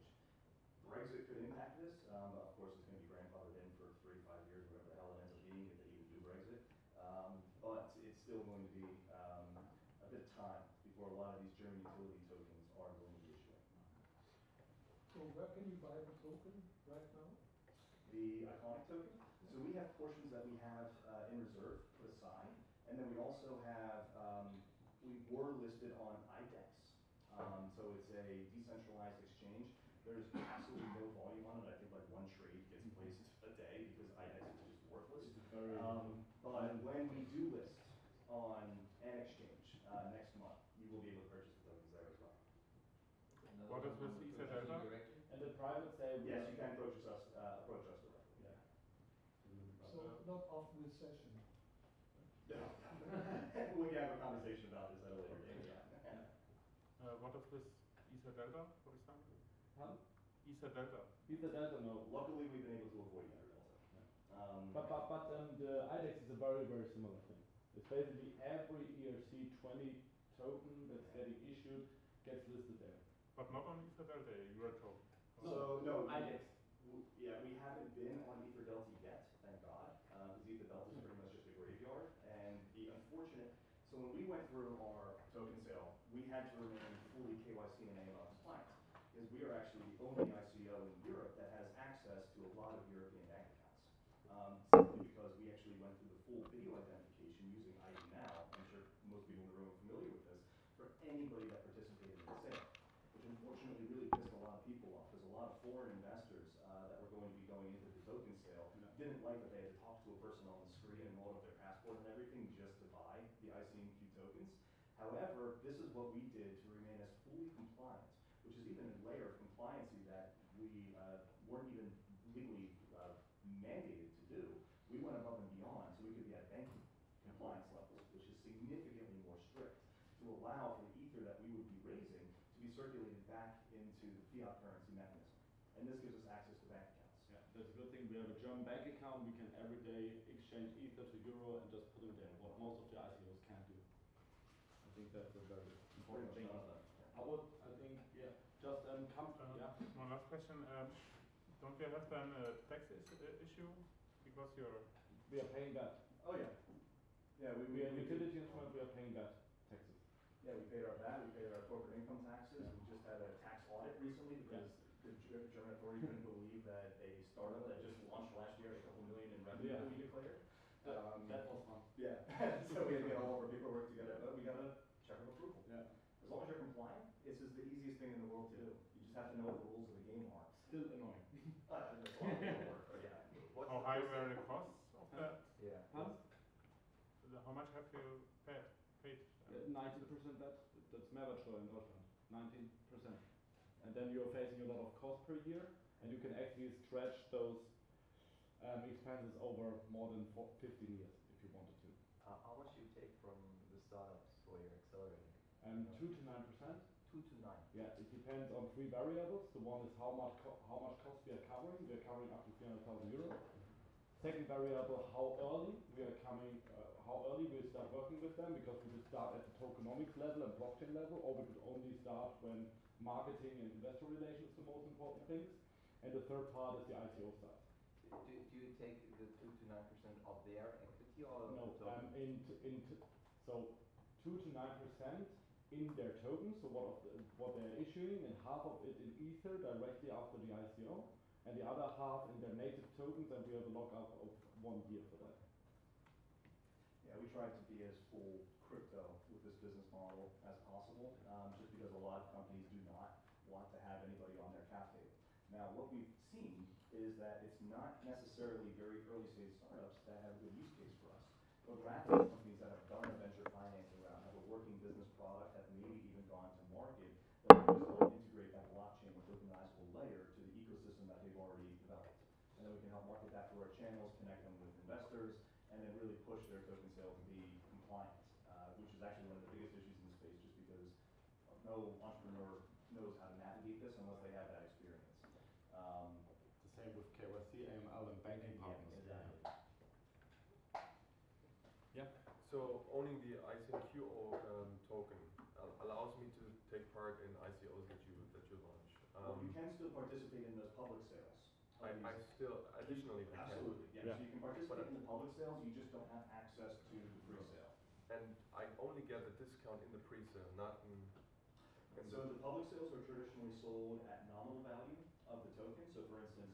Brexit could impact this. Um, of course, it's going to be grandfathered in for three, five years, whatever the hell it ends up being if they even do Brexit. Um, but it's still going to be um, a bit of time before a lot of these German utility tokens are going to be issuing. So where can you buy the token right now? The Iconic token? So we have portions that we have uh, in reserve put aside. And then we also have... Um, We were listed on I DEX, um, so it's a decentralized exchange. There's absolutely no volume on it. I think like one trade gets placed a day because I DEX is just worthless. Um, but when we do list on an exchange uh, next month, you will be able to purchase the tokens there as well. What is with Ether Delta? And the private sale? Yes, you can approach us, uh, approach us directly. Yeah. So not after this session. No. We can have a conversation about this at a later date. Yeah. Uh, what is this Ether Delta, for example? Huh? Ether Delta. Ether Delta, no. Luckily, we've been able to avoid Ether Delta. Yeah. Um, but but, but um, the I DEX is a very, very similar thing. It's basically every E R C twenty token that's getting issued gets listed there. But not on Ether Delta, you are told. So, no, I DEX. Yeah, we haven't been on Ether Delta yet, thank God. Uh, Ether Delta is pretty much just a graveyard. And the unfortunate, so when we went through our token sale, we had to remain fully K Y C and A B A P compliant, because we are actually the only I C O in Europe that has access to a lot of European bank accounts. Um, simply because we actually went through the full video identification using I D Now. I'm sure most people in the room are familiar with this, for anybody that participated in the sale, which unfortunately really pissed a lot of people off, because a lot of foreign investors uh, that were going to be going into the token sale didn't like that they had to talk to a person on the screen and hold up their passport and everything just to buy the I C N Q tokens. However, this is what we did to remain as fully compliant, which is even a layer of compliancy that we uh, weren't even legally uh, mandated to do. We went above and beyond so we could be at banking compliance levels, which is significantly more strict, to allow for the ether that we would be raising be circulated back into the fiat currency mechanism. And this gives us access to bank accounts. Yeah, that's a good thing. We have a German bank account. We can every day exchange ether to euro and just put it there, what most of the I C Os can't do. I think that's a very important thing. I would, I think, yeah, just um, come from, yeah. No, last question. Um, don't we have then a tax is uh, issue? Because you're... We are paying that. Oh, yeah. Yeah, we, we, we are utility instrument, we are paying that taxes. Yeah, we paid our V A T, we paid our corporate income taxes. Yeah. We just had a tax audit recently because yeah. the German authority couldn't believe that a startup that just launched last year a couple million in revenue yeah. that we declared. Um, that was fun. Yeah, so we had to get all of our paperwork together, but we got a check of approval. Yeah. As long as you're compliant, it's just the easiest thing in the world to do. You just have to know what the rules of the game are. Still annoying. uh, that's a lot of paperwork, but yeah. What's how high were the costs of that? Yeah. Huh? How much have you paid? paid um, yeah, nineteen percent that, that's Mehrwertsteuer in Deutschland. nineteen percent. And then you're facing a lot of cost per year, and you can actually stretch those um, expenses over more than fifteen years if you wanted to. Uh, how much do you take from the startups for your accelerator? Um, two to nine percent. Two to nine. Yeah, it depends on three variables. The one is how much co how much cost we are covering. We are covering up to three hundred thousand euros. Second variable, how early we are coming, uh, how early we start working with them, because we will start at the tokenomics level and blockchain level, or we could only start when marketing and investor relations are the most important things. And the third part is the I C O side. Do, do you take the two to nine percent of their equity or no? Um, in t in t so two to nine percent. In their tokens, so what, of the, what they're issuing, and half of it in Ether directly after the I C O, and the other half in their native tokens, and we have a lockup of one year for that. Yeah, we tried to be as full crypto with this business model as possible, um, just because a lot of companies do not want to have anybody on their cap table. Now, what we've seen is that it's not necessarily very early stage startups that have a good use case for us. But we're at these companies that have done a venture financing round, have a working business product, have maybe even gone to market, that we can sort of integrate that blockchain with tokenizable layer to the ecosystem that they've already developed. And then we can help market that through our channels, connect them with investors, and then really push their token sale to be compliant, uh, which is actually one of the biggest issues in the space, just because no entrepreneur knows how to navigate this unless they have that experience. Um, the same with K Y C, A M L, and banking partners. Yeah, exactly. Yeah. So owning the I C N Q um, token allows me to take part in I C Os that you that you launch. Um, well, you can still participate in those public sales. I, I still additionally I absolutely can. Yeah. yeah. So you can participate but in the public sales. You just don't have access to the pre-sale. And I only get a discount in the pre-sale, not in. in so the public sales are traditionally sold at nominal value of the token. So for instance,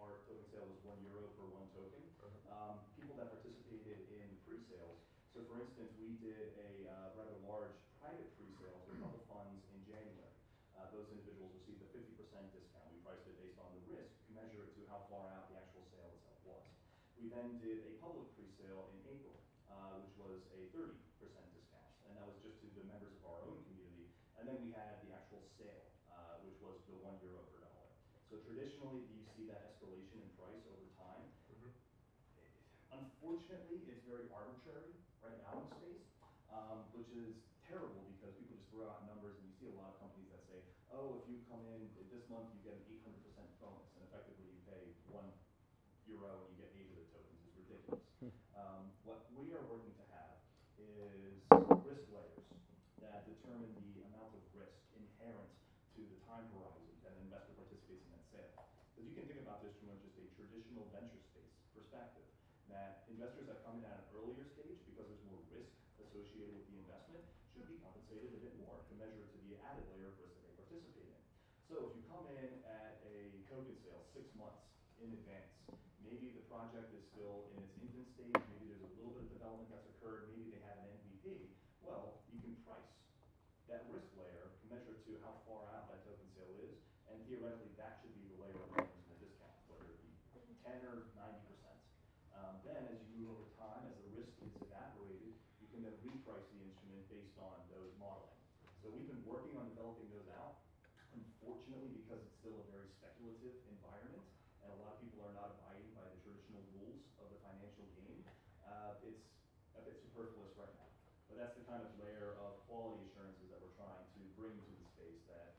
our token sale was one euro for one token. Uh-huh. um, people that participated in pre-sales, so for instance, we did a uh, rather large private pre-sale to a couple funds in January. Uh, those individuals received a fifty percent discount. We priced it based on the risk, measured to how far out the actual sale itself was. We then did a public pre-sale in April, uh, which was a thirty percent discount, and that was just to the members of our own community. And then we had the actual sale, uh, which was the one euro per dollar. So traditionally, you see that escalation in price over time. Mm-hmm. it, unfortunately, it's very arbitrary right now in space, um, which is terrible because people just throw out numbers, and you see a lot of companies that say, oh, if you come in this month, you get an eight hundred percent bonus, and effectively you pay one euro and you get eight of the tokens. It's ridiculous. um, what we are working to have is risk layers that determine the amount of risk inherent to the time horizon that an investor participates in that sale. Because you can think about this from just a traditional venture space perspective, that investors that come in at an earlier stage, because there's more risk associated with the investment, should be compensated a bit more to measure to the added layer of risk that they participate in. So if you come in at a token sale six months in advance, maybe the project is still in its infant stage, maybe there's a little bit of development that's occurred, maybe they have an M V P, well, you can price that risk layer measured to how far out that token sale is, and theoretically that should be the layer of the discount, whether it be ten or ninety percent. Um, then as you move over time, as the risk is evaporated, you can then reprice the instrument based on those modeling. So we've been working on developing those out. Unfortunately, because it's still a very speculative environment, and a lot of people are not abiding by the traditional rules of the financial game, uh, it's a bit superfluous right now. But that's the kind of layer of quality assurances that we're trying to bring to the space that,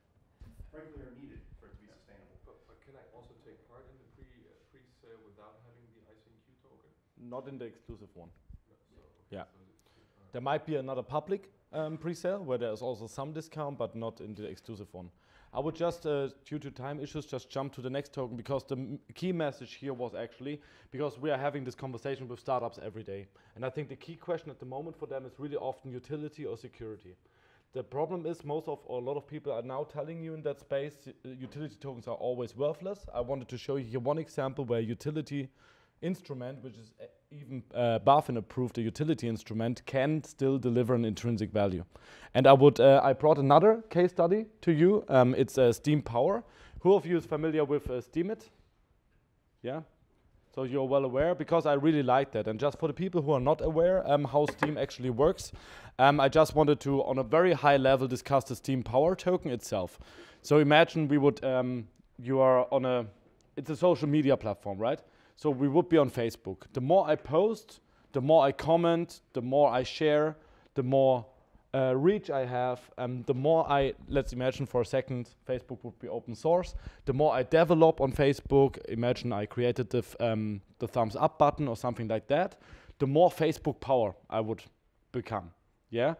frankly, are needed for it to be yeah. sustainable. But, but can I also take part in the pre, uh, pre-sale without having the I C N Q token? Not in the exclusive one. No, so, okay, yeah. So right. There might be another public um, pre-sale where there's also some discount, but not in the exclusive one. I would just, uh, due to time issues, just jump to the next token, because the m key message here was actually, because we are having this conversation with startups every day. And I think the key question at the moment for them is really often utility or security. The problem is most of, or a lot of people are now telling you in that space, uh, utility tokens are always worthless. I wanted to show you here one example where utility instrument, which is even uh, BaFin approved, a utility instrument can still deliver an intrinsic value. And I would, uh, I brought another case study to you. Um, it's uh, Steem Power. Who of you is familiar with uh, Steemit? Yeah, so you're well aware, because I really like that. And just for the people who are not aware um, how Steem actually works, um, I just wanted to, on a very high level, discuss the Steem Power token itself. So imagine we would, um, you are on a, it's a social media platform, right? So we would be on Facebook. The more I post, the more I comment, the more I share, the more uh, reach I have, and the more I, let's imagine for a second, Facebook would be open source. The more I develop on Facebook, imagine I created the, f um, the thumbs up button or something like that, the more Facebook power I would become, yeah?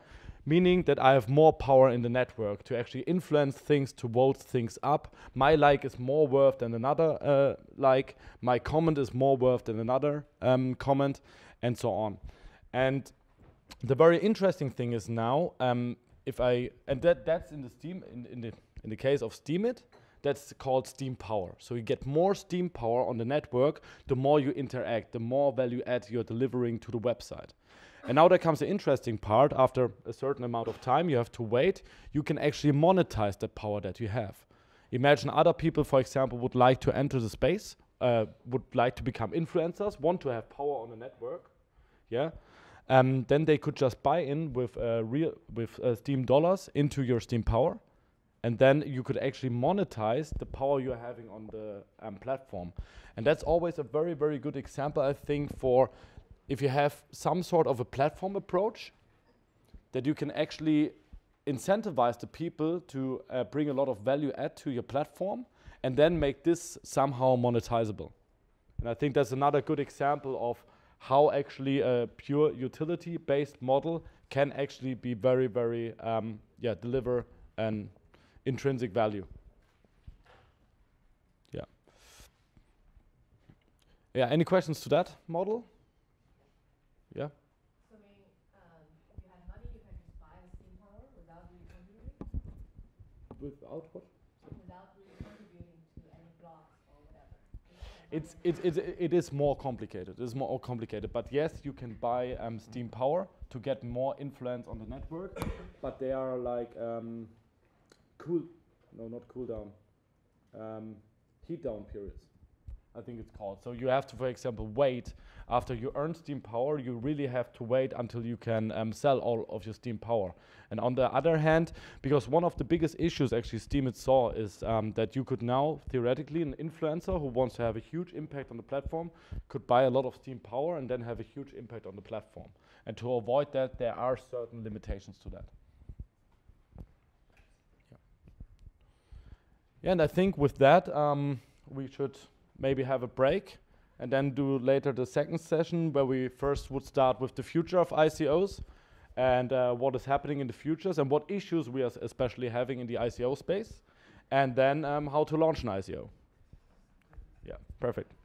Meaning that I have more power in the network to actually influence things, to vote things up. My like is more worth than another uh, like. My comment is more worth than another um, comment, and so on. And the very interesting thing is now, um, if I, and that, that's in the Steem, in, in, the, in the case of Steemit, that's called Steem Power. So you get more Steem Power on the network, the more you interact, the more value add you're delivering to the website. And now there comes the interesting part. After a certain amount of time, you have to wait. You can actually monetize the power that you have. Imagine other people, for example, would like to enter the space, uh, would like to become influencers, want to have power on the network. Yeah. Um, then they could just buy in with, uh, real, with uh, Steem dollars into your Steem Power. And then you could actually monetize the power you're having on the um, platform. And that's always a very, very good example, I think, for if you have some sort of a platform approach, that you can actually incentivize the people to uh, bring a lot of value add to your platform and then make this somehow monetizable. And I think that's another good example of how actually a pure utility-based model can actually be very, very, um, yeah, deliver an intrinsic value. Yeah. Yeah, any questions to that model? Yeah. So meaning, um, if you had money, you can just buy the Steem Power without really contributing? Without what? Without really contributing to any blocks or whatever. It's, it's, it's, it is more complicated. It is more complicated. But yes, you can buy um, Steem Power to get more influence on the network. But they are like um, cool, no, not cool down, um, heat down periods, I think it's called. So you have to, for example, wait after you earn Steem Power. You really have to wait until you can um, sell all of your Steem Power. And on the other hand, because one of the biggest issues actually Steemit saw is um, that you could now theoretically an influencer who wants to have a huge impact on the platform could buy a lot of Steem Power and then have a huge impact on the platform. And to avoid that, there are certain limitations to that. Yeah, yeah, and I think with that um, we should maybe have a break and then do later the second session where we first would start with the future of I C Os and uh, what is happening in the futures and what issues we are especially having in the I C O space, and then um, how to launch an I C O. Yeah, perfect.